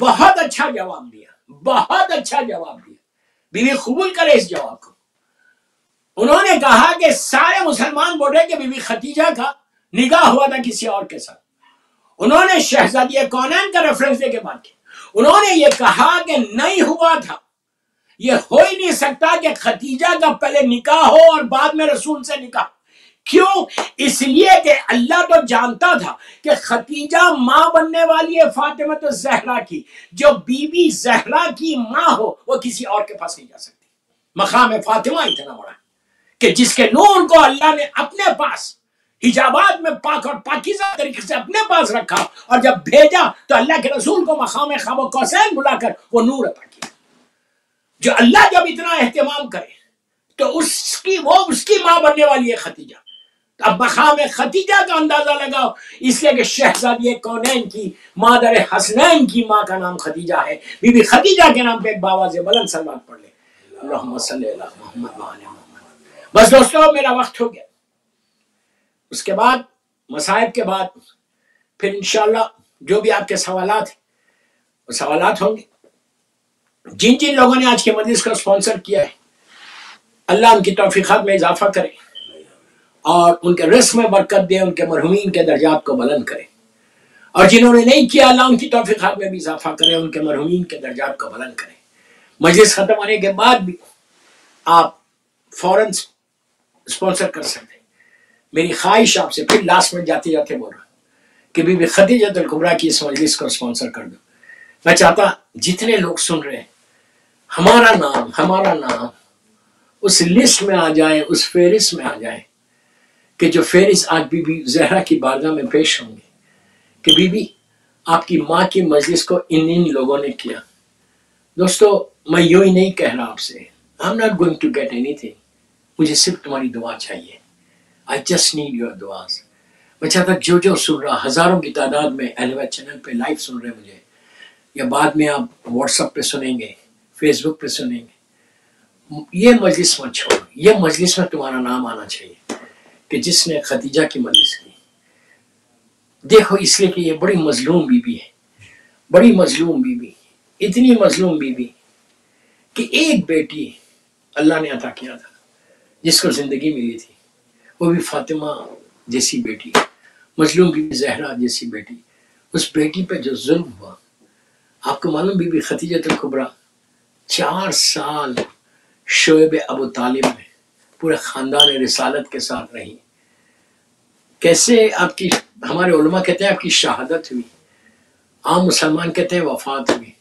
बहुत अच्छा जवाब दिया, बहुत अच्छा जवाब दिया, बीबी कबूल करे इस जवाब को। उन्होंने कहा कि सारे मुसलमान बोले कि बीबी खदीजा का निकाह हुआ था किसी और के साथ, उन्होंने शहजादी कौनैन का रेफरेंस देके बात की, उन्होंने ये कहा कि नहीं हुआ था, ये हो ही नहीं सकता कि खदीजा का पहले निकाह हो और बाद में रसूल से निकाह, क्यों? इसलिए कि अल्लाह तो जानता था कि खतीजा माँ बनने वाली है फातिमा तो जहरा की, जो बीबी जहरा की माँ हो वो किसी और के पास नहीं जा सकती। मकाम फातिमा इतना बड़ा है कि जिसके नूर को अल्लाह ने अपने पास हिजाबात में पाक और पाकिजा तरीके से अपने पास रखा और जब भेजा तो अल्लाह के रसूल को मकाम खामो कौसैन बुलाकर वो नूर अता किया। जो अल्लाह जब इतना एहतमाम करे तो उसकी वो उसकी माँ बनने वाली है खतीजा। अब मकाम खतीजा का अंदाजा लगाओ, इसलिए कि शहजादी कौनैन की मादर हसनैन की माँ का नाम खतीजा है। बीबी खतीजा के नाम पे एक बावाज़े बुलंद सलवात पढ़ ले। बस दोस्तों मेरा वक्त हो गया, उसके बाद मसाइब के बाद फिर इंशाल्लाह जो भी आपके सवालात हैं वो सवालात होंगे। जिन जिन लोगों ने आज की मजलिस को स्पॉन्सर किया है अल्लाह उनकी तौफीकात में इजाफा करे और उनके रिस्क में बरकत दे, उनके मरहूमीन के दर्जात को बुलंद करे। और जिन्होंने नहीं किया अल्लाह उनकी तौफीकात में भी इजाफा करे, उनके मरहूमीन के दर्जात को बुलंद करे। मजलिस खत्म होने के बाद भी आप फौरन स्पॉन्सर कर सकते। मेरी ख्वाहिश आपसे फिर लास्ट में जाते जाते बोल रहा कि बीबी खदीजतुल कुबरा की इस मजलिस को स्पॉन्सर कर दो। मैं चाहता जितने लोग सुन रहे हैं हमारा नाम हमारा नाम उस लिस्ट में आ जाए, उस फेरिस में आ जाए कि जो फेरिस आज बीबी जहरा की बारगाह में पेश होंगे कि बीबी आपकी माँ की मजलिस को इन इन लोगों ने किया। दोस्तों मैं यूं ही नहीं कह रहा आपसे, I am not going to get anything, मुझे सिर्फ तुम्हारी दुआ चाहिए। आई जस्ट नीड योर दुआस। मैं चाहता जो जो सुन रहा हज़ारों की तादाद में अहलबैत चैनल पे लाइव सुन रहे मुझे या बाद में आप व्हाट्सएप पे सुनेंगे, फेसबुक पे सुनेंगे, ये मजलिस मत छोड़ो। ये मजलिस में तुम्हारा नाम आना चाहिए कि जिसने खदीजा की मजलिस की। देखो इसलिए कि ये बड़ी मजलूम बीबी है, बड़ी मजलूम बीबी, इतनी मजलूम बीबी कि एक बेटी अल्लाह ने अता किया था जिसको ज़िंदगी मिली थी, वो भी फातिमा जैसी बेटी, मजलूम बीबी जहरा जैसी बेटी। उस बेटी पे जो जुल्म हुआ आपको मालूम, बीबी खदीजतुल कुबरा चार साल शोएब अबू तालिब में पूरे ख़ानदान रिसालत के साथ रही। कैसे आपकी, हमारे उलमा कहते हैं आपकी शहादत हुई, आम मुसलमान कहते हैं वफ़ात हुई।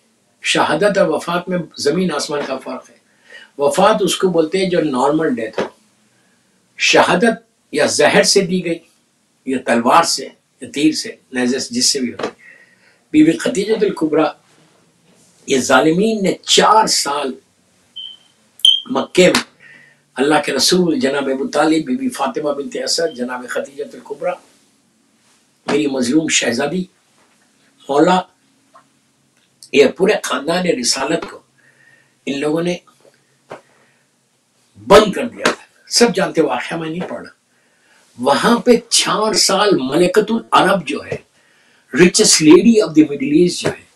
शहादत और वफ़ात में ज़मीन आसमान का फ़र्क है। वफ़ात उसको बोलते हैं जो नॉर्मल डेथ हो, शहादत या जहर से दी गई या तलवार से या तीर से नज़र जिससे भी हो। बीबी खदीजतुल कुबरा ये जालिमीन ने चार साल मक्के में अल्लाह के रसूल जनाब अबू तालिब, बीबी फातिमा बिन्त असद, जनाब खदीजतुल कुबरा, मेरी मजलूम शहजादी, मौला, ये पूरे खानदान रिसालत को इन लोगों ने बंद कर दिया था। सब जानते वाक़या में नहीं पढ़ा, वहां पे चार साल मलकतुल अरब जो है, richest lady of the Middle East जो है,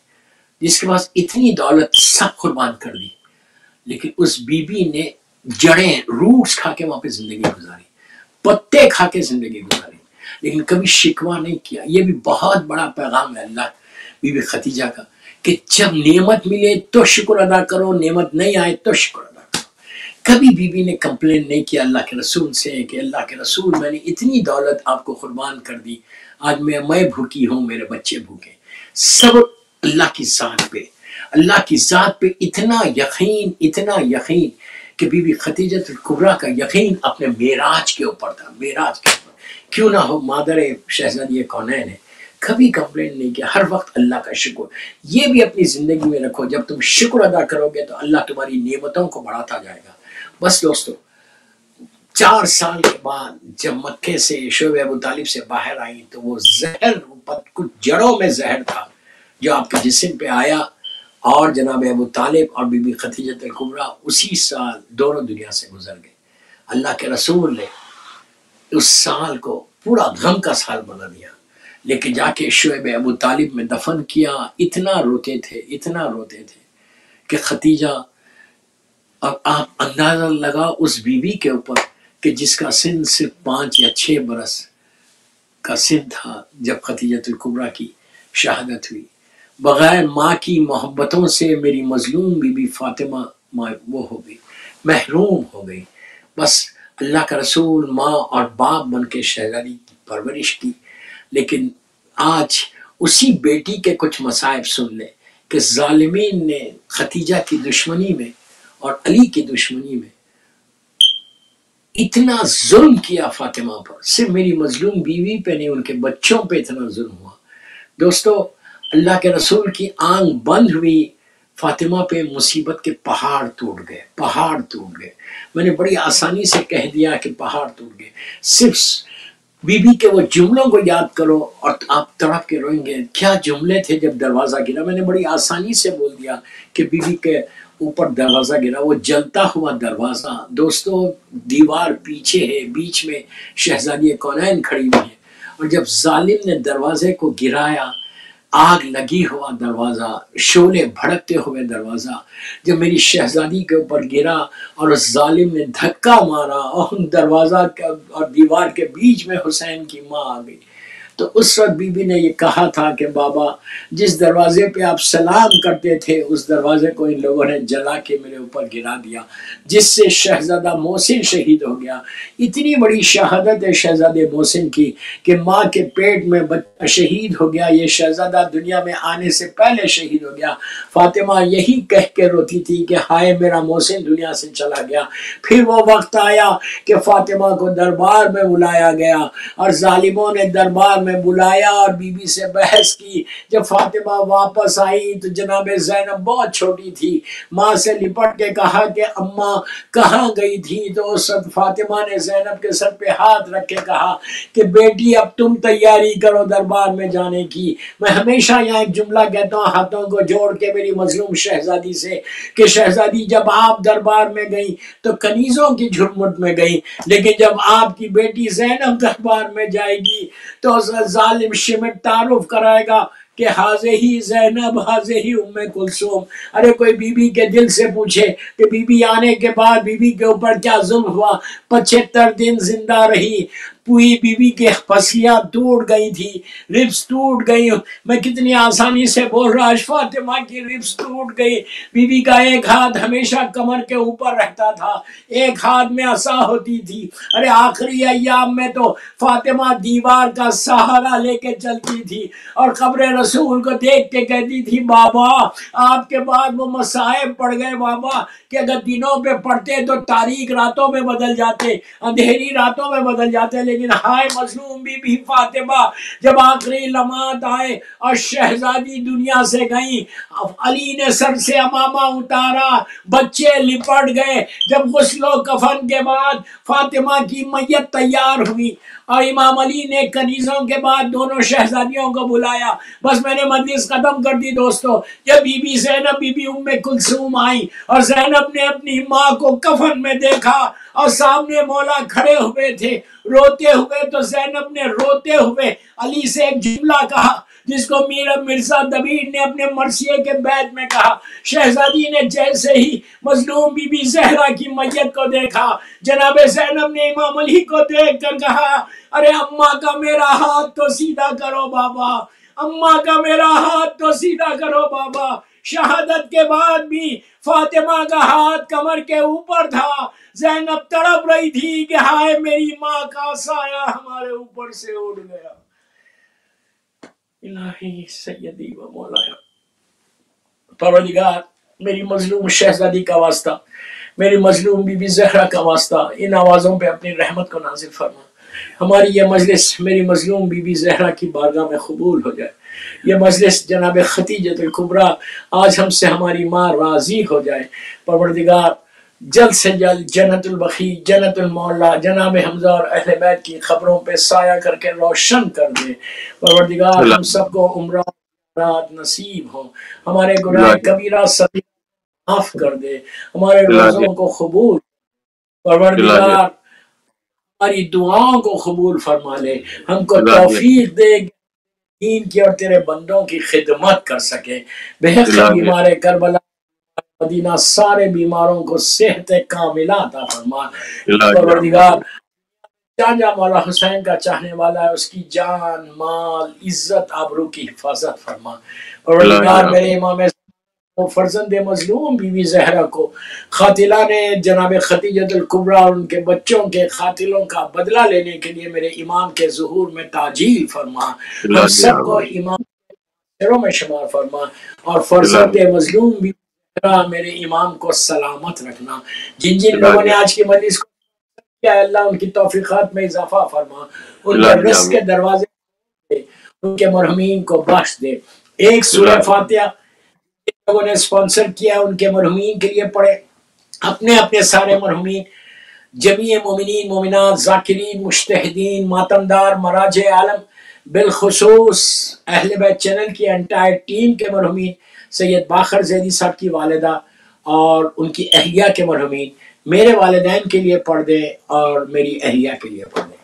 जिसके पास इतनी दौलत सब कुर्बान कर दी, लेकिन उस बीबी ने जड़ें रूट्स खा के वहां पे जिंदगी गुजारी, पत्ते खा के जिंदगी गुजारी, लेकिन कभी शिकवा नहीं किया। ये भी बहुत बड़ा पैगाम है अल्लाह बीबी खदीजा का कि जब नेमत मिले तो शुक्र अदा करो, नेमत नहीं आए तो शुक्र अदा करो। कभी बीबी ने कंप्लेन नहीं किया अल्लाह के रसूल से कि अल्लाह के रसूल मैंने इतनी दौलत आपको कुर्बान कर दी, आज मैं मैं भूखी हूँ, मेरे बच्चे भूखे। सब अल्लाह की ज़ात पे, अल्लाह की ज़ात पे इतना यकीन, इतना यकीन कि बीबी खदीजतुल कुबरा का यकीन अपने मेराज के ऊपर था, मेराज के ऊपर। क्यों ना हो, मादर शहजादी कौनैन है, कभी कंप्लेन नहीं किया, हर वक्त अल्लाह का शुक्र। ये भी अपनी ज़िंदगी में रखो, जब तुम शुक्र अदा करोगे तो अल्लाह तुम्हारी नेमतों को बढ़ाता जाएगा। बस दोस्तों चार साल के बाद जब मक्के से शोएब अबू तालिब से बाहर आई तो वो जहर कुछ जड़ों में जहर था जो आपके जिस्म पे आया और जनाब अबू तालिब और बीबी खदीजतुल कुबरा उसी साल दोनों दुनिया से गुजर गए। अल्लाह के रसूल ने उस साल को पूरा गम का साल बना दिया, लेकिन जाके शोएब अबू तालिब में दफन किया। इतना रोते थे, इतना रोते थे कि खदीजा, अब आप अंदाज़ा लगा उस बीवी के ऊपर कि जिसका सिन सिर्फ पाँच या छः बरस का सिन था जब खदीजतुल कुबरा की शहादत हुई। बग़ैर माँ की मोहब्बतों से मेरी मजलूम बीबी फातिमा माँ वो हो गई, महरूम हो गई। बस अल्लाह का रसूल माँ और बाप बन के शहजादी परवरिश की, लेकिन आज उसी बेटी के कुछ मसाइब सुन लें कि जालिमीन ने खतीजा की दुश्मनी में और अली की दुश्मनी में इतना जुल्म किया फातिमा पर। सिर्फ मेरी मजलूम बीवी पे नहीं, उनके बच्चों पे इतना जुल्म हुआ। दोस्तों, अल्लाह के रसूल की आंख बंद हुई, फातिमा पे मुसीबत के पहाड़ टूट गए, पहाड़ टूट गए। मैंने बड़ी आसानी से कह दिया कि पहाड़ टूट गए। सिर्फ बीबी के वो जुमलों को याद करो और आप तड़प के रोएंगे। क्या जुमले थे जब दरवाज़ा गिरा। मैंने बड़ी आसानी से बोल दिया कि बीबी के ऊपर दरवाज़ा गिरा, वो जलता हुआ दरवाज़ा। दोस्तों, दीवार पीछे है, बीच में शहजादी कौनैन खड़ी हुई है, और जब जालिम ने दरवाजे को गिराया, आग लगी हुआ दरवाज़ा, शोले भड़कते हुए दरवाज़ा जब मेरी शहजादी के ऊपर गिरा और उस जालिम ने धक्का मारा और दरवाज़ा और दीवार के बीच में हुसैन की माँ आ गई, तो उस वक्त बीबी ने ये कहा था कि बाबा, जिस दरवाजे पे आप सलाम करते थे उस दरवाजे को इन लोगों ने जला के मेरे ऊपर गिरा दिया, जिससे शहजादा मोहसिन शहीद हो गया। इतनी बड़ी शहादत है शहजादे मोहसिन की कि माँ के पेट में बच्चा शहीद हो गया, ये शहजादा दुनिया में आने से पहले शहीद हो गया। फातिमा यही कह के रोती थी कि हाय मेरा मोहसिन दुनिया से चला गया। फिर वो वक्त आया कि फातिमा को दरबार में बुलाया गया और जालिमों ने दरबार में बुलाया और बीबी से बहस की। जब फातिमा वापस आई तो जनाब ज़ैनब बहुत छोटी थी, माँ से लिपट के कहा कि अम्मा कहाँ गई थी, तो उस वक्त फातिमा ने ज़ैनब के सर पे हाथ रख के कहा कि बेटी अब तुम तैयारी करो दरबार में जाने की। मैं हमेशा यहाँ एक जुमला कहता हूँ हाथों को जोड़ के मेरी मजलूम शहजादी से कि शहजादी जब आप दरबार में गई तो कनीज़ों की झुरमुट में गई, लेकिन जब आपकी बेटी ज़ैनब दरबार में जाएगी तो जालिम शिमट तारुफ कराएगा कि हाजे ही ज़ैनब, हाजे ही उम्मे कुलसूम। अरे कोई बीबी के दिल से पूछे कि बीबी आने के बाद बीबी के ऊपर क्या जुल्म हुआ। पचहत्तर दिन जिंदा रही, पूरी बीवी के पसलियाँ टूट गई थी, रिब्स टूट गई। मैं कितनी आसानी से बोल रहा, फातिमा की रिब्स टूट गई। बीवी का एक हाथ हमेशा कमर के ऊपर रहता था, एक हाथ में असा होती थी। अरे आखिरी अय्याम में तो फातिमा दीवार का सहारा लेके चलती थी और कब्र रसूल को देख के कहती थी बाबा आपके बाद वो मसाइब पड़ गए बाबा कि अगर दिनों पे पड़ते तो तारीख रातों में बदल जाते, अंधेरी रातों में बदल जाते। लेकिन हाय मजलूम बीबी फातिमा जब आखिरी लम्हात आए और शहजादी दुनिया से गई, अली ने सर से अमामा उतारा, बच्चे लिपट गए। जब गुस्ल व कफन के बाद फातिमा की मैयत तैयार हुई और इमाम अली ने कनीज़ों के बाद दोनों शहजादियों को बुलाया। बस मैंने मजलिस ख़त्म कर दी। दोस्तों, जब बीबी ज़ैनब बीबी उम्मे कुलसूम आई और ज़ैनब ने अपनी माँ को कफन में देखा और सामने मौला खड़े हुए थे रोते हुए, तो ज़ैनब ने रोते हुए अली से एक जुमला कहा जिसको मीर मिर्ज़ा दबीर ने अपने मरसिये के बैत में कहा। शहजादी ने जैसे ही मजलूम बीबी ज़हरा की मैयत को देखा, जनाब ज़ैनब ने इमाम अली को देख कर कहा अरे अम्मा का मेरा हाथ तो सीधा करो बाबा, अम्मा का मेरा हाथ तो सीधा करो बाबा। शहादत के बाद भी फातिमा का हाथ कमर के ऊपर था। ज़ैनब तड़प रही थी कि हाय मेरी माँ का साया हमारे ऊपर से उड़ गया। इलाही सैयदी व मौलाया परवरदिगार, मेरी मजलूम शहजादी का वास्ता, मेरी मजलूम बीबी ज़हरा का वास्ता, इन आवाज़ों पे अपनी रहमत को नाज़िल फरमा। हमारी यह मजलिस मेरी मजलूम बीबी ज़हरा की बारगाह में कबूल हो जाए। यह मजलिस जनाब खतीजतुल कुबरा आज हमसे हमारी माँ राज़ी हो जाए। परवरदिगार जल्द से जल्द जन्नतुल बक़ी, जन्नतुल मौला, जनाब हमजा और अहले बैत की खबरों पर साया करके रोशन कर दे। परवरदिगार हम सबको उम्र नसीब हो, हमारे गुनाह कबीरा सभी माफ कर दे, हमारे रोज़ों को कबूल। परवरदिगार हमारी दुआओं को कबूल फरमा ले, हमको तौफीक दे दीन की और तेरे बंदों की खिदमत कर सके। बेहद बीमार करबला मदीना सारे बीमारों को सेहत कामिला अता फरमा। परवरदिगार जान मौला हुसैन का चाहने वाला है, उसकी जान माल इज्जत आबरू की हिफाजत फरमा। परवरदिगार मेरे इमाम वो फर्जंद मजलूम बीवी जहरा को खातिला ने जनाब खदीजतुल कुबरा और उनके बच्चों के खातिलों का बदला लेने के लिए मेरे इमाम के ज़ुहूर में ताजील फरमा, हम सबको इमाम के में शुमार फरमा, और फर्जंद मजलूम बीवी जहरा मेरे इमाम को सलामत रखना। जिन जिन लोगों ने आज की मजलिस को अल्लाह उनकी तौफीकात में इजाफा फरमा, उनके रिस्क के दरवाजे उनके मरहमीन को बख्श दे। एक सूरह फातिहा लोगों ने स्पॉन्सर किया उनके मरहूमीन के लिए पढ़े, अपने अपने सारे मरहूमीन जमीए मोमिनीन मोमिनात जाकिरीन मुश्तहदीन मातमदार मराजे आलम बिलखुसूस अहले बैत चैनल की एंटायर टीम के मरहूमीन, सैयद बाखर जैदी साहब की वालिदा और उनकी अहलिया के मरहूमीन मेरे वालिदैन के लिए पढ़ दें और मेरी अहलिया के लिए पढ़ दें।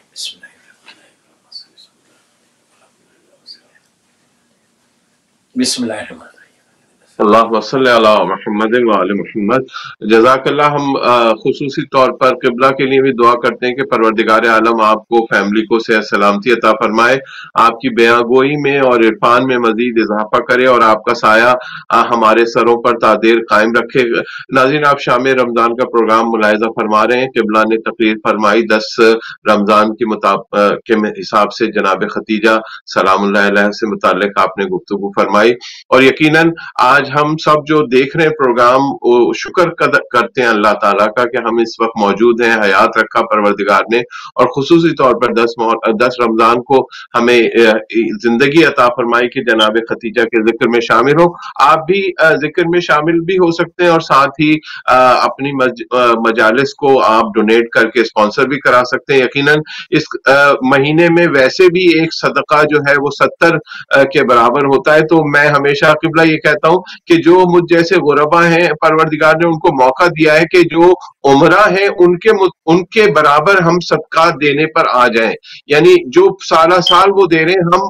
बिस्मिल्लाह। बिस्मिल्लाह। जज़ाकल्लाह। हम खुसूसी तौर पर क़िबला के लिए भी दुआ करते हैं कि परवरदिगार आलम आपको, फैमिली को सेहत सलामती अता फरमाए, आपकी बयानगोई में और इरफान में मज़ीद इजाफा करे और आपका साया हमारे सरों पर तादेर कायम रखे। नाज़रीन, आप शाम रमज़ान का प्रोग्राम मुलाहिज़ा फरमा रहे हैं। क़िबला ने तकरीर फरमाई दस रमज़ान के मुताबिक के हिसाब से जनाब खतीजा सलामुल्लाह अलैहा से मुताल्लिक़ आपने गुफ्तगू फरमाई, और यकीनन आज हम सब जो देख रहे हैं प्रोग्राम वो शुक्र करते हैं अल्लाह ताला का कि हम इस वक्त मौजूद हैं, हयात रखा परवरदिगार ने, और खुसूसी तौर पर दस दस रमजान को हमें जिंदगी अता फरमाई कि जनाब खतीजा के जिक्र में शामिल हो। आप भी जिक्र में शामिल भी हो सकते हैं और साथ ही अपनी मज, मजालिस को आप डोनेट करके स्पॉन्सर भी करा सकते हैं। यकीनन इस महीने में वैसे भी एक सदका जो है वो सत्तर के बराबर होता है, तो मैं हमेशा क़िबला ये कहता हूँ कि जो मुझ जैसे गुरबा हैं परवरदिगार ने उनको मौका दिया है कि जो उमरा है उनके उनके बराबर हम सदका देने पर आ जाएं, यानी जो सारा साल वो दे रहे हैं हम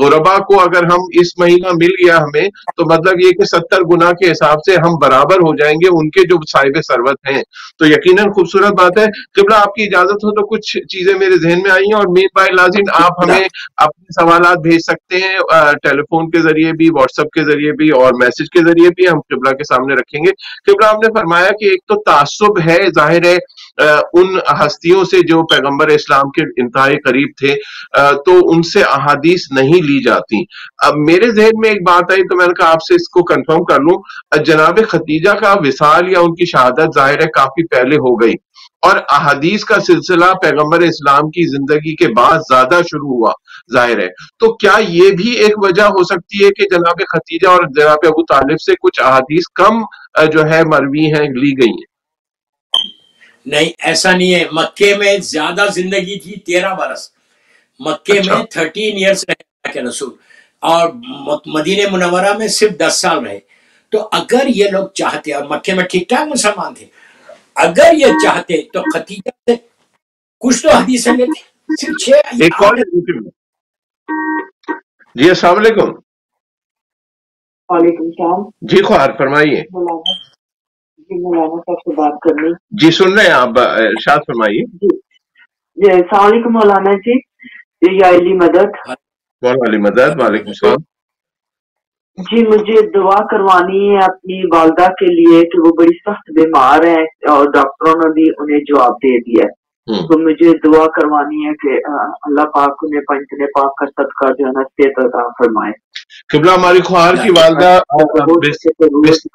गुरबा को, अगर हम इस महीना मिल गया हमें तो मतलब ये कि सत्तर गुना के हिसाब से हम बराबर हो जाएंगे उनके जो साहिब सरवत हैं। तो यकीनन खूबसूरत बात है। क़िबला, आपकी इजाजत हो तो कुछ चीजें मेरे जहन में आई हैं, और मीर भाई लाजिम आप हमें अपने सवाल भेज सकते हैं टेलीफोन के जरिए भी, व्हाट्सएप के जरिए भी, और मैसेज के जरिए भी हम क़िबला के सामने रखेंगे। क़िबला, आपने फरमाया कि एक तो तासुब है, जाहिर है उन हस्तियों से जो पैगंबर इस्लाम के इंतहाई करीब थे, तो उनसे अहादीस नहीं ली जाती। अब मेरे जहन में एक बात आई तो मैंने कहा आपसे इसको कंफर्म कर लूं। जनाब खतीजा का विसाल या उनकी शहादत जाहिर है काफी पहले हो गई, और अहादीस का सिलसिला पैगंबर इस्लाम की जिंदगी के बाद ज्यादा शुरू हुआ जाहिर है, तो क्या ये भी एक वजह हो सकती है कि जनाब खतीजा और जनाब अबू तालिब से कुछ अहादीस कम जो है मरवी हैं, ली गई हैं? नहीं, ऐसा नहीं है। मक्के में ज्यादा जिंदगी थी, तेरह बरस मक्के अच्छा। में थर्टीन ईयर्स रहे के रसूल, और मदीने मुनव्वरा में सिर्फ दस साल रहे। तो अगर ये लोग चाहते, और मक्के में ठीक ठाक मुसलमान थे, अगर ये चाहते तो खतीजा से कुछ तो हदीस लेते। सिर्फ छह एक और जी। अस्सलाम वालेकुम। वालेकुम सलाम जी। ख्वार फरमाइए। मौलाना साहब से बात करनी जी, सुन रहे हैं आप, इरशाद फरमाइए जी। अस्सलाम वालेकुम मौलाना जी, याली मदद। वाली मदद। वालेकुम सलाम जी। मुझे दुआ करवानी है अपनी वालदा के लिए कि वो बड़ी सख्त बीमार है और डॉक्टरों ने भी उन्हें जवाब दे दिया है, तो मुझे दुआ करवानी है कि अल्लाह पाक उन्हें पंचने पाक का सदका जो है ना सेहत अता फरमाए। क़िबला, हमारी ख्वार की वालदा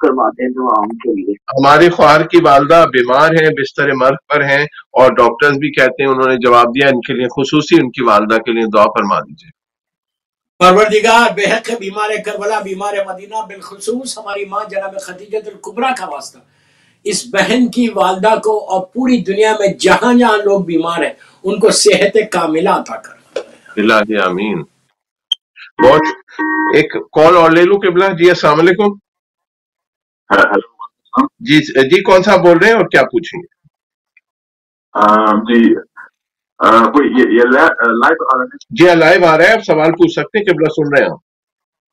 करवा दें दुआ उनके लिए। हमारी ख्वार की वालदा बीमार हैं, बिस्तर मर्ग पर हैं, और डॉक्टर्स भी कहते हैं उन्होंने जवाब दिया, इनके लिए खुसूसी उनकी वालदा के लिए दुआ फरमा दीजिए। परवरदिगार बेहक बीमार करबला, बीमार मदीना, बिलखुसूस हमारी माँ जनाब खदीजतुल कुबरा का वास्ता इस बहन की वालदा को और पूरी दुनिया में जहां जहां लोग बीमार हैं उनको सेहत कामिला अता कर। इलाही आमीन। बहुत एक कॉल और ले लूं क़िबला जी। अस्सलाम वालेकुम। हेलो जी जी, कौन सा बोल रहे हैं और क्या पूछेंगे? जी आ, कोई ये, ये ला, लाइव आ रहा है जी। लाइव आ रहा है, आप सवाल पूछ सकते हैं। क़िबला सुन रहे हैं आप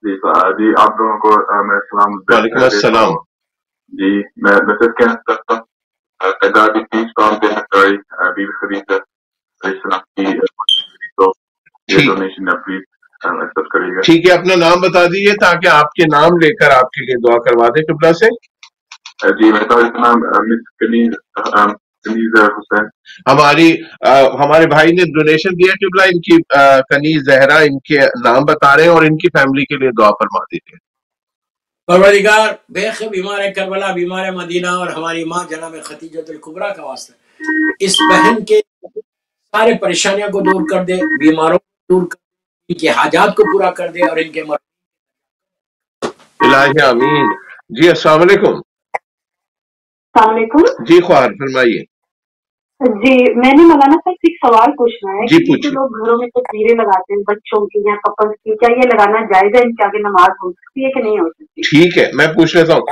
जी। जी आप लोगों को मैं सलाम वालेकुम अस्सलाम जी। मैं मैसेज कहना चाहता हूँ पंजाबी तीस काम देना चाहिए बीबी खदीजा की डोनेशन है प्लीज। ठीक है, अपना नाम बता दीजिए ताकि आपके नाम लेकर आपके लिए दुआ करवा दे किबला से। जी हुसैन हमारी आ, हमारे भाई ने डोनेशन दिया किबला, इनकी कनीज जहरा इनके नाम बता रहे हैं और इनकी फैमिली के लिए दुआ फरमा दीजिए। परवरदिगार बेख बीमार करबला बीमार मदीना और हमारी माँ जनाब खदीजतुल कुबरा का वास्ता इस बहन के सारे परेशानियों को दूर कर दे, बीमारों को दूर कर दे, इनके हाजात को पूरा कर दे और इनके इलाही आमीन। जी अस्सलाम वालेकुम। जी ख्वार फरमाइए। जी मैंने मौलाना साहब एक सवाल पूछना है। जी पूछिए। लोग घरों में तस्वीरें लगाते हैं बच्चों की या कपल्स की, क्या ये लगाना जायज है? इनके आगे नमाज हो सकती है कि नहीं हो सकती? ठीक है, मैं पूछ लेता हूँ।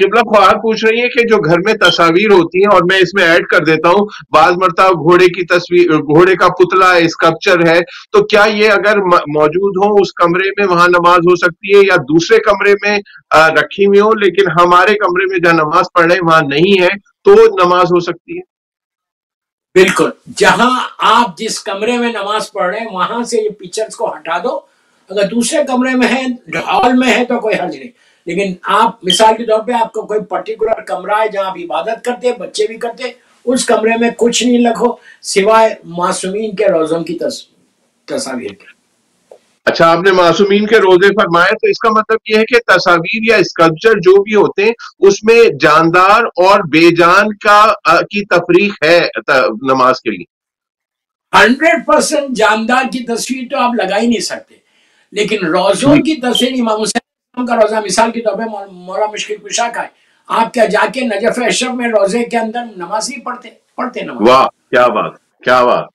किबला ख्वार पूछ रही है कि जो घर में तस्वीर होती हैं, और मैं इसमें ऐड कर देता हूँ बाज मरतब घोड़े की तस्वीर, घोड़े का पुतला स्कल्पचर है, तो क्या ये अगर मौजूद हो उस कमरे में वहाँ नमाज हो सकती है, या दूसरे कमरे में रखी हुई हो लेकिन हमारे कमरे में जहाँ नमाज पढ़ रहे वहाँ नहीं है तो नमाज हो सकती है? बिल्कुल, जहां आप जिस कमरे में नमाज पढ़ रहे हैं वहां से ये पिक्चर्स को हटा दो। अगर दूसरे कमरे में है, हॉल में है तो कोई हर्ज नहीं, लेकिन आप मिसाल के तौर पे आपको कोई पर्टिकुलर कमरा है जहां आप इबादत करते हैं, बच्चे भी करते हैं, उस कमरे में कुछ नहीं रखो सिवाय मासूमीन के रोजों की तस्वीर के। अच्छा, आपने मासूमीन के रोजे फरमाए तो इसका मतलब यह है कि तस्वीर या स्कल्पचर जो भी होते हैं उसमें जानदार और बेजान का आ, की तफरीक है नमाज के लिए। हंड्रेड परसेंट जानदार की तस्वीर तो आप लगा ही नहीं सकते, लेकिन रोजों की तस्वीर इमाम हुसैन का रोजा मिसाल के तौर पर मौला मुश्किल कुशा का है, आप क्या जाके नजफ अशरफ में रोजे के अंदर नमाज ही पढ़ते पढ़ते नमाज। वाह क्या बात, क्या बात।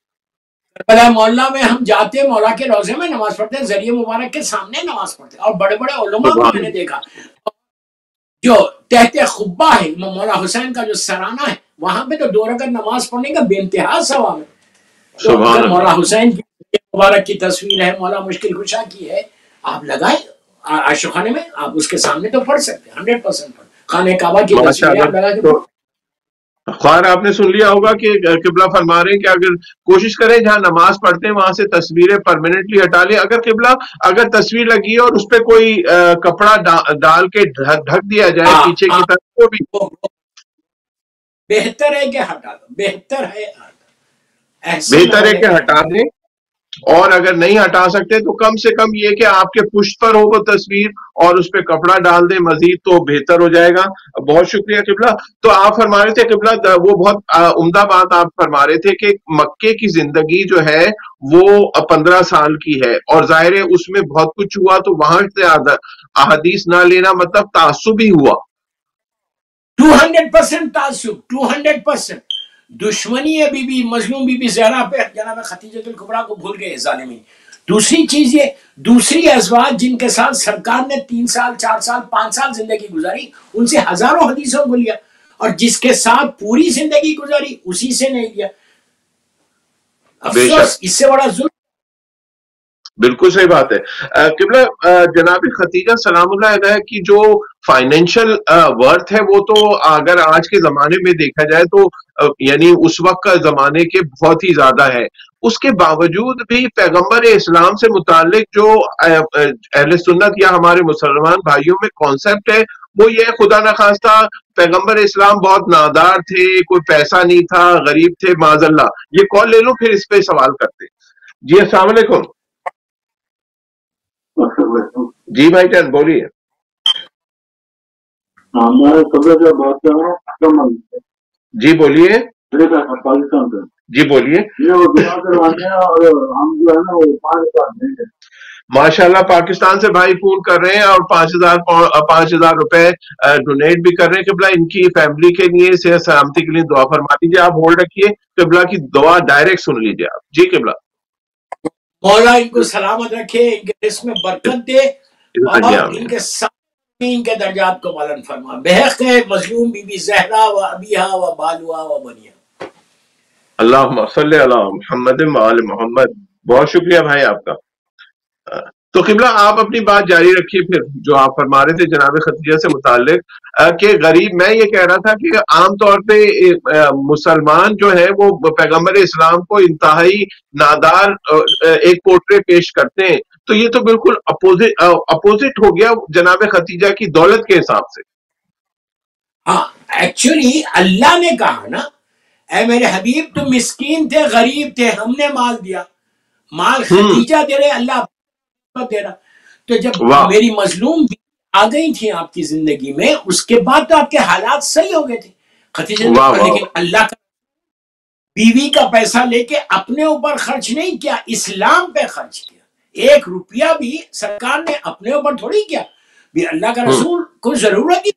मौला में हम जाते हैं, मौला के रोजे में नमाज पढ़ते हैं, जरिए मुबारक के सामने नमाज पढ़ते हैं, और बड़े बड़े उलमा को मैंने देखा जो तहते खुब्बा है मौला हुसैन का जो सराना है वहां पे तो दो रकत नमाज पढ़ने का बेइंतहा सवाब है। तो अगर मौला हुसैन की मुबारक की तस्वीर है, मौला मुश्किल कुशा की है, आप लगाए आशोखाने में, आप उसके सामने तो पढ़ सकते हैं हंड्रेड परसेंट पढ़। खाने काबा की तस्वीर आप लगा के ख्वार आपने सुन लिया होगा कि किबला फरमा रहे हैं कि अगर कोशिश करें जहां नमाज पढ़ते हैं वहां से तस्वीरें परमानेंटली हटा लें। अगर किबला अगर तस्वीर लगी है और उस पर कोई आ, कपड़ा डा, डाल के ढक दिया जाए आ, पीछे आ, की तरफ को भी बेहतर है कि हटा दो, बेहतर है बेहतर है कि हटा दें, और अगर नहीं हटा सकते तो कम से कम ये कि आपके पुष्ट पर हो वो तस्वीर और उस पर कपड़ा डाल दे मजीद तो बेहतर हो जाएगा। बहुत शुक्रिया किबला। तो आप फरमा रहे थे किबला, वो बहुत उम्दा बात आप फरमा रहे थे कि मक्के की जिंदगी जो है वो पंद्रह साल की है और जाहिर है उसमें बहुत कुछ हुआ, तो वहां से अहादीस ना लेना मतलब तासुब ही हुआ। टू हंड्रेड परसेंट तासुब, टू हंड्रेड परसेंट दुश्मनी है। बीबी मजलूम बीबी जहरा पे जनाब खदीजतुल कुबरा को भूल गए जालिम ही। दूसरी चीज ये दूसरी अजवाज जिनके साथ सरकार ने तीन साल चार साल पांच साल जिंदगी गुजारी उनसे हजारों हदीसों को लिया, और जिसके साथ पूरी जिंदगी गुजारी उसी से नहीं लिया। अफसोस, इससे बड़ा जुल्म। बिल्कुल सही बात है किबला। जनाब खतीजा सलामुल्लाह अलैहा की जो फाइनेंशियल वर्थ है वो तो अगर आज के जमाने में देखा जाए तो यानी उस वक्त का जमाने के बहुत ही ज्यादा है, उसके बावजूद भी पैगंबर इस्लाम से मुतालिक जो अहले सुन्नत या हमारे मुसलमान भाइयों में कॉन्सेप्ट है वो ये खुदा न खास्ता पैगंबर इस्लाम बहुत नादार थे, कोई पैसा नहीं था, गरीब थे, माजल्ला। ये कॉल ले लो फिर इस पे सवाल करते। जी अस्सलाम वालेकुम। जी भाई जान बोलिए। जी बोलिए। पाकिस्तान से। जी बोलिए। और हम जो है ना वो पाँच हजार माशाल्लाह पाकिस्तान से भाई फोन कर रहे हैं और पाँच हजार पाँच हजार रुपए डोनेट भी कर रहे हैं किबला, इनकी फैमिली के लिए सेहत सलामती के लिए दुआ फरमा दीजिए। आप होल्ड रखिए, किबला की दुआ डायरेक्ट सुन लीजिए आप। जी किबला मौला इनको सलामत रखे, इनके रिस्क में बरकत दे और इनके इनके दर्जात को बुलंद फरमा। बेहक है मजलूम बीबी जहरा व अबीहा व बालुआ व बनिया। अल्लाहुम्मा सल्ली अला मुहम्मद व आल मोहम्मद। बहुत शुक्रिया भाई आपका। तो किबला आप अपनी बात जारी रखिए, फिर जो आप फरमा रहे थे जनाब खतीजा से मुतालिक के गरीब, मैं ये कह रहा था कि आमतौर पे मुसलमान जो है वो पैगम्बर इस्लाम को इंतहाई नादार एक पोर्ट्रेट पेश करते हैं, तो ये तो बिल्कुल अपोजिट अपोजिट हो गया जनाब खतीजा की दौलत के हिसाब से। हाँ, एक्चुअली अल्लाह ने कहा ना, ऐ मेरे हबीब तुम मिस्कीन थे, गरीब थे, हमने माल दिया, माल खतीजा दे रहे, अल्लाह दे रहा। तो जब मेरी मजलूम आ गई थी आपकी जिंदगी में, उसके बाद तो आपके हालात सही हो गए थे खतीजा, लेकिन अल्लाह का बीवी का पैसा लेके अपने ऊपर खर्च नहीं किया, इस्लाम पे खर्च किया। एक रुपया भी सरकार ने अपने ऊपर थोड़ी किया, भी अल्लाह का रसूल को जरूरत ही,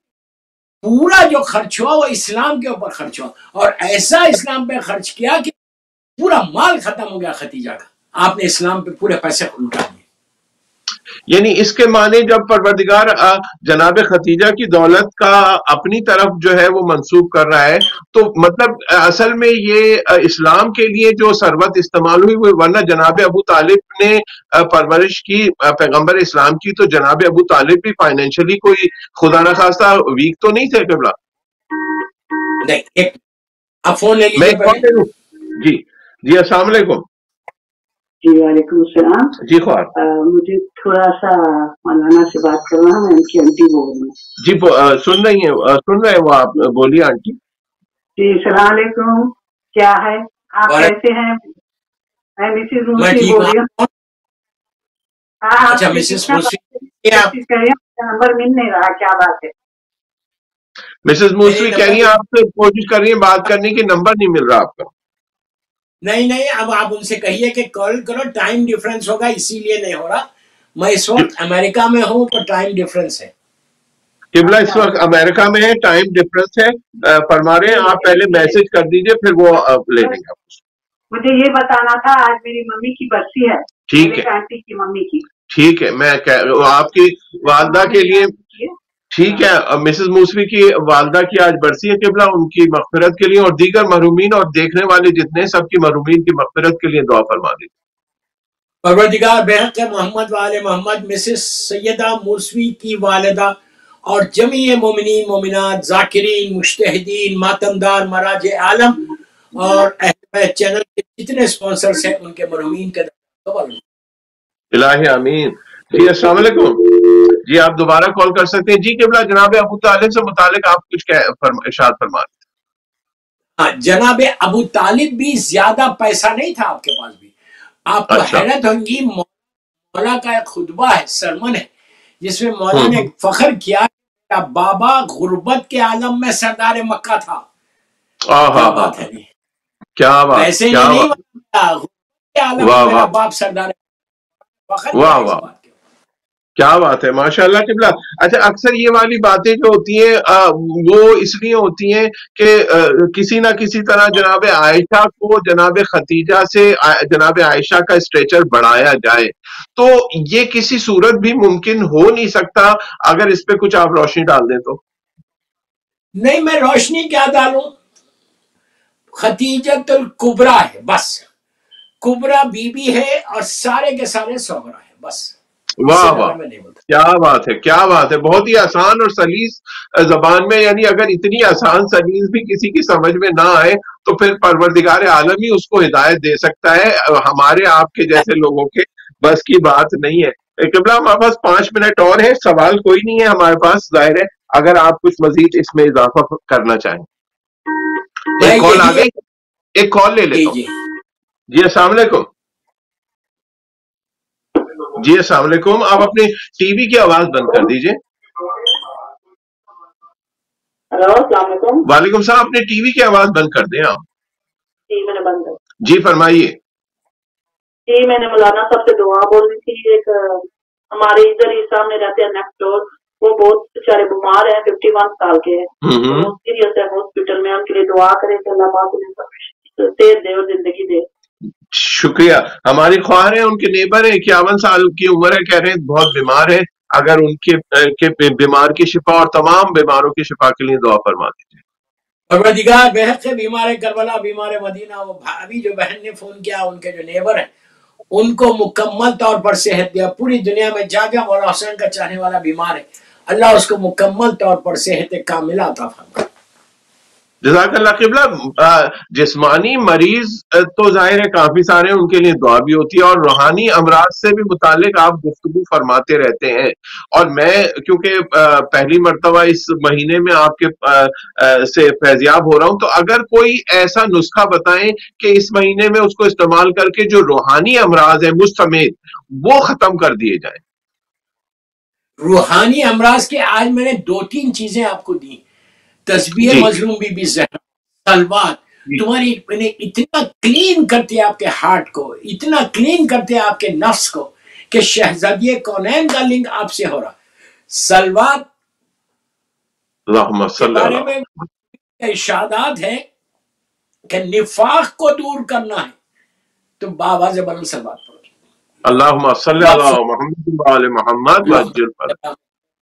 पूरा जो खर्च हुआ वो इस्लाम के ऊपर खर्च हुआ, और ऐसा इस्लाम पे खर्च किया कि पूरा माल खत्म हो गया खतीजा का, आपने इस्लाम पे पूरे पैसे उल्टा दिए। यानी इसके माने जब परवरदिगार जनाब खतीजा की दौलत का अपनी तरफ जो है वो मंसूब कर रहा है, तो मतलब असल में ये इस्लाम के लिए जो सरवत इस्तेमाल हुई वो, वरना जनाब अबू तालिब ने परवरिश की पैगंबर इस्लाम की, तो जनाब अबू तालिब भी फाइनेंशियली कोई खुदा न खास्ता वीक तो नहीं थे किबला? नहीं, एक फोन ले लीजिए जी। जी अस्सलाम वालेकुम। जी वालेकुम सलाम जी। आ, मुझे थोड़ा सा मौलाना से बात करना है, मैं उनकी आंटी बोल रही हूँ जी। आ, सुन रही है आ, सुन रहे हो आप? बोलिए आंटी जी। सलाम वालेकुम, क्या है आप कैसे हैं? मैं मिसेज मुंशी बोल रही हूँ। अच्छा मिसेज मुंशी, नंबर मिल नहीं रहा, क्या बात है? मिसेज मुंशी कह रही है आपसे कोशिश कर रही है बात करने की, नंबर नहीं मिल रहा आपका। नहीं नहीं, अब आप उनसे कहिए कि कॉल करो, टाइम डिफरेंस होगा इसीलिए नहीं हो रहा। मैं इस वक्त अमेरिका में हूँ पर टाइम डिफरेंस है किबला, इस वक्त अमेरिका में है, टाइम डिफरेंस है। फरमा रहे हैं आप, पहले मैसेज कर दीजिए फिर वो ले लेंगे। मुझे ये बताना था, आज मेरी मम्मी की बरसी है। ठीक है, आंटी की मम्मी की। ठीक है, मैं कह आपकी वालदा के लिए। ठीक है, मिसेज मूसवी की वालदा की आज बरसी है किबला, उनकी मगफिरत के लिए और दीगर महरूमीन और देखने वाले जितने सबकी महरूमीन की मगफिरत के लिए दुआ फरमा दी। परवरदिगार बेहद मोहम्मद वाले मोहम्मद, मिसेज सैयदा मूसवी की वालिदा और जमीए मोमिनीन मोमिनात, जाकिरीन, मुश्तहिदीन, मातमदार, मराज आलम और अहलबैत चैनल के जितने स्पॉन्सर्स हैं उनके महरूमीन के इलाही आमीन। जी अस्सलाम वालेकुम जी, आप दोबारा कॉल कर सकते हैं जी किबला। जनाब अबू तालिब से मुतालिक आप कुछ इरशाद फरमा रहे थे। हाँ, जनाब अबू तालिब भी ज्यादा पैसा नहीं था आपके पास भी। आपको अच्छा। हैरत होगी, मौला का एक खुतबा है, सरमन है, जिसमें मौला ने फखर किया बाबा गुर्बत के आलम में सरदार मक्का था। क्या बात है, क्या बात, ऐसे नहीं बाप सरदार, वाह वाह क्या बात है, माशाल्लाह किबला। अच्छा, अक्सर ये वाली बातें जो होती हैं वो इसलिए होती हैं कि किसी ना किसी तरह जनाब आयशा को जनाब खतीजा से जनाब आयशा का स्ट्रेचर बढ़ाया जाए, तो ये किसी सूरत भी मुमकिन हो नहीं सकता। अगर इस पे कुछ आप रोशनी डाल दें तो। नहीं, मैं रोशनी क्या डालूं, खतीजतुल कुबरा है बस, कुबरा बीबी है और सारे के सारे सौगरा है बस। वाह वाह, क्या बात है, क्या बात है। बहुत ही आसान और सलीस जबान में, यानी अगर इतनी आसान सलीस भी किसी की समझ में ना आए तो फिर परवरदिगार आलम ही उसको हिदायत दे सकता है, हमारे आपके जैसे लोगों के बस की बात नहीं है। किबला हमारे पास पांच मिनट और है, सवाल कोई नहीं है हमारे पास, जाहिर है, अगर आप कुछ मजीद इसमें इजाफा करना चाहें। एक कॉल आ गई, एक कॉल ले लेता हूं जी। अस्सलाम वालेकुम जी। अस्सलाम वालेकुम, आप अपने टीवी की आवाज बंद कर दीजिए। हेलो, अस्सलाम वालेकुम। वालेकुम साहब, अपने टीवी की आवाज बंद कर दें आप। जी मैंने बंद कर जी, फरमाइए जी। मैंने मौलाना साहब से दुआ बोलनी थी, एक हमारे इधर ही सामने रहते हैं नेक्स्ट डोर, वो बहुत बेचारे बीमार है, फिफ्टी वन साल के है, तो सीरियस है हॉस्पिटल में, उनके लिए दुआ करें कि अल्लाह पाक उन्हें सेहत दे और जिंदगी दे। शुक्रिया। हमारी ख्वार है, उनके नेबर है, इक्यावन साल की उम्र है, कह रहे हैं बहुत बीमार है, अगर उनके के बीमार की शिफा और तमाम बीमारों की शिफा के लिए दुआ फरमा दीजिए। परवरदिगार बेहद से बीमार है करबला, बीमार है मदीना, वो भाभी जो बहन ने फोन किया उनके जो नेबर है उनको मुकम्मल तौर पर सेहत दिया। पूरी दुनिया में जागा मौला हुसैन का चाहने वाला बीमार है, अल्लाह उसको मुकम्मल तौर पर सेहत कामिला अता फरमाए। जज़ाकल्लाह क़िबला, जिस्मानी मरीज तो जाहिर है काफी सारे, उनके लिए दुआ भी होती है और रूहानी अमराज से भी मुतालिक आप गुफ्तगू फरमाते रहते हैं। और मैं क्योंकि पहली मरतबा इस महीने में आपके से फैजियाब हो रहा हूं, तो अगर कोई ऐसा नुस्खा बताएं कि इस महीने में उसको इस्तेमाल करके जो रूहानी अमराज है मुझ समेत वो खत्म कर दिए जाए। रूहानी अमराज के आज मैंने दो तीन चीजें आपको दी, तस्बीह मजलूम बीबी ज़हरा, सलवात, तुम्हारी मैंने इतना क्लीन करते आपके हार्ट को, इतना क्लीन करते आपके नफ्स को कि शहजादी कौनैन का लिंक आपसे हो रहा। सलवात बारे में इशादात है कि निफाक को दूर करना है तो बावाज़े बलंद सलवात पढ़ो। अल्लाहुम्मा सल्ली अला मुहम्मद व आले मुहम्मद वज्जिल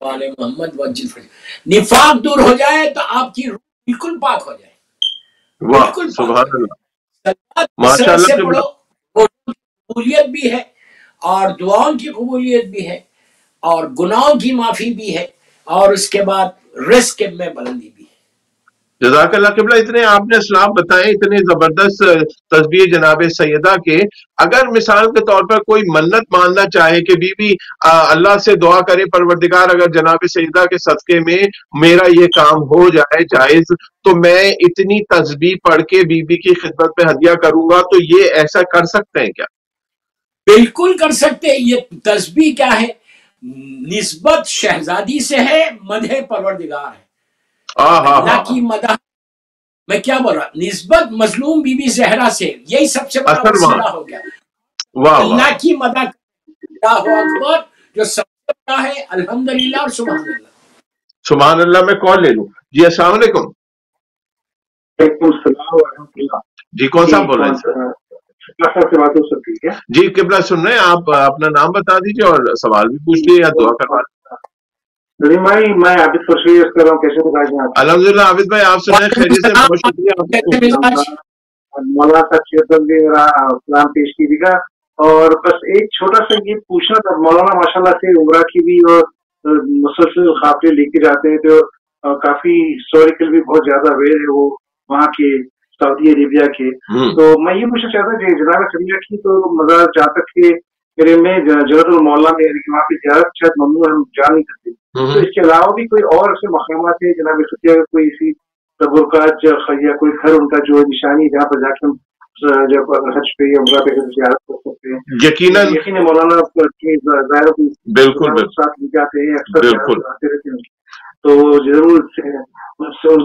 वाले मोहम्मद वज्जिल फज्जिल। निफाक दूर हो जाए तो आपकी रूह बिल्कुल पाक हो जाए। बिल्कुल सुभान अल्लाह, माशाल्लाह। कबूलियत भी है और दुआओं की कबूलियत भी है और गुनाहों की माफी भी है और उसके बाद रिस्क में बुलंदी भी है। जज़ाकल्लाह क़िबला, इतने आपने सलाम बताए, इतने जबरदस्त तस्बीह जनाबे सैयदा के। अगर मिसाल के तौर पर कोई मन्नत मानना चाहे कि बीबी अल्लाह से दुआ करे परवरदिगार अगर जनाबे सैयदा के सदके में मेरा ये काम हो जाए जायज, तो मैं इतनी तस्बीह पढ़ के बीबी की खिदमत में हदिया करूंगा, तो ये ऐसा कर सकते हैं क्या? बिल्कुल कर सकते हैं। ये तस्बीह क्या है? निस्बत शहजादी से है, मदह परवरदिगार है। अल्लाह की मदद, मैं क्या बोल रहा, निस्बत मजलूम बीबी जहरा से, यही सबसे बड़ा वसीला हो गया। अल्लाह की मदद, अल्लाह अकबर, जो सबसे बड़ा है। अल्हम्दुलिल्लाह और सुभानअल्लाह। सुभानअल्लाह, मैं कॉल ले लूं जी। अस्सलाम वालेकुम। जी कौन साहब बोल रहे हैं सर? सब ठीक है जी किबला, सुन रहे हैं आप। अपना नाम बता दीजिए और सवाल भी पूछ लीजिए या दुआ करवा लीजिए। भाई मैं आबिद फरशीद कर रहा हूँ। कैसे बताइए? अल्हम्दुलिल्लाह आबिद भाई, आप सुनाए? खैरियत से? बहुत शुक्रिया मौलाना साहब शेरदल भी मेरा सलाम पेश कीजिएगा। और बस एक छोटा सा ये पूछना था, मौलाना माशाल्लाह से उम्रा की भी और मुसलसल खाफिले लेके जाते हैं, तो काफी हिस्टोरिकल भी बहुत ज्यादा वेयर है वो वहाँ के सऊदी अरेबिया के। तो मैं ये पूछना चाहता था जनाब समिया की तो मज़ार जहाँ तक के मेरे में जन्नतुल मौला में वहाँ की ज़ियारत शायद ममनू हम जा नहीं सकते, तो इसके अलावा भी कोई और ऐसे मकामात है जनाब सत्या कोई ऐसी तबरकात या कोई घर उनका जो निशानी जहाँ पर जाकर हम जब हज पे या उमरा पे ज़ियारत कर सकते हैं? यकीनन यकीन मौलाना बिल्कुल साथ जाते हैं, अक्सर आते रहते हैं, तो जरूर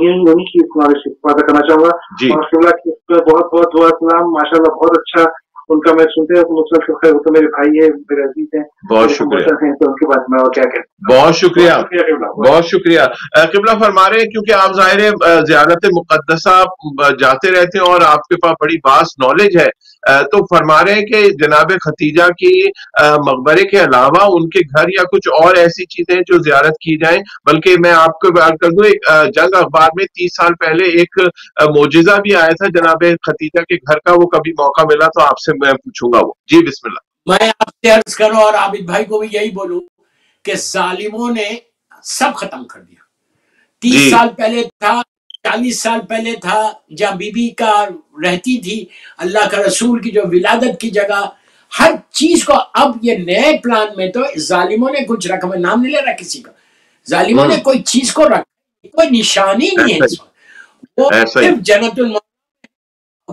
उन्हीं की इस्तेमाल करना चाहूँगा। बहुत बहुत दुआ सलाम, माशाल्लाह बहुत अच्छा उनका मैं सुनते हैं तो मेरे भाई है, मेरे अजीज है, बहुत शुक्रिया है, तो उनके बाद मैं और क्या कहता हूँ। बहुत शुक्रिया, बहुत शुक्रिया क़िबला। फरमा रहे हैं क्योंकि आप जाहिर है ज़ियारत मुक़द्दसा जाते रहते हैं और आपके पास बड़ी वास्ट नॉलेज है, तो फरमा रहे हैं कि जनाब खतीजा की मकबरे के अलावा उनके घर या कुछ और ऐसी चीजें जो ज़ियारत की जाए। बल्कि मैं आपको बात कर दूं, एक जंग अखबार में तीस साल पहले एक मोजिज़ा भी आया था जनाब खतीजा के घर का, वो कभी मौका मिला तो आपसे मैं पूछूंगा वो। जी बिस्मिल्लाह। मैं आपसे अर्ज करूं और आबिद भाई को भी यही बोलूं कि जालिमों ने सब खत्म कर दिया। तीस साल पहले था, चालीस साल पहले था, जहाँ बीबी का रहती थी अल्लाह का रसूल की जो विलादत की जगह, हर चीज को। अब ये नए प्लान में तो जालिमों ने कुछ रखा, मैं नाम नहीं ले रहा किसी का, जालिमों ने कोई चीज को रखा, कोई निशानी नहीं है इसमें। वो सिर्फ जन्नतुल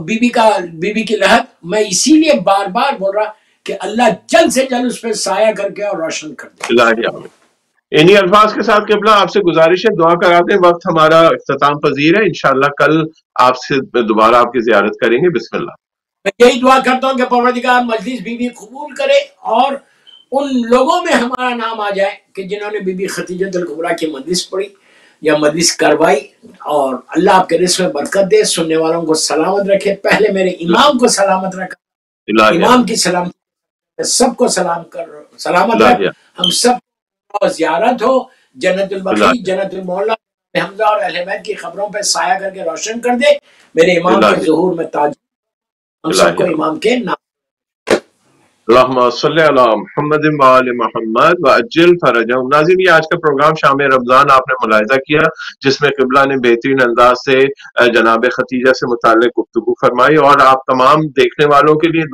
बीबी का बीबी की लहत। मैं इसीलिए बार बार बोल रहा कि अल्लाह जल्द से जल्द उस पर साया करके और रोशन कर दे। इन्हीं अल्फाज के साथ क़िबला आपसे गुजारिश है दुआ कराते हैं, वक्त हमारा इख्तिताम पजीर है। इंशाअल्लाह कल आपसे दोबारा आपकी जियारत करेंगे। बिस्मिल्लाह। मैं यही दुआ करता हूँ कि परवरदिगार मजलिस बीबी कबूल करे और उन लोगों में हमारा नाम आ जाए कि जिन्होंने बीबी खतीजतुल कुबरा की मजलिस पढ़ी या मजलिस करवाई। और अल्लाह आपके रिस्क में बरकत दे, सुनने वालों को सलामत रखे। पहले मेरे इमाम को सलामत रखा, इमाम की सलामत, सबको सलाम कर सलामत रख। हम सब ज़ियारत हो, जन्नतुल बक़ी, जन्नतुल मौला, हमजा और अहलेबैत की खबरों पर साया करके रोशन कर दे। मेरे इमाम के ज़ुहूर में ताज, हम सबको इमाम के नाम। नाज़रीन, ये आज का प्रोग्राम शाम ए रमजान आपने मुलाहिजा किया जिसमें क़िबला ने बेहतरीन अंदाज से जनाब खतीजा से मुताल्लिक़ गुफ्तगू फरमाई और आप तमाम देखने वालों के लिए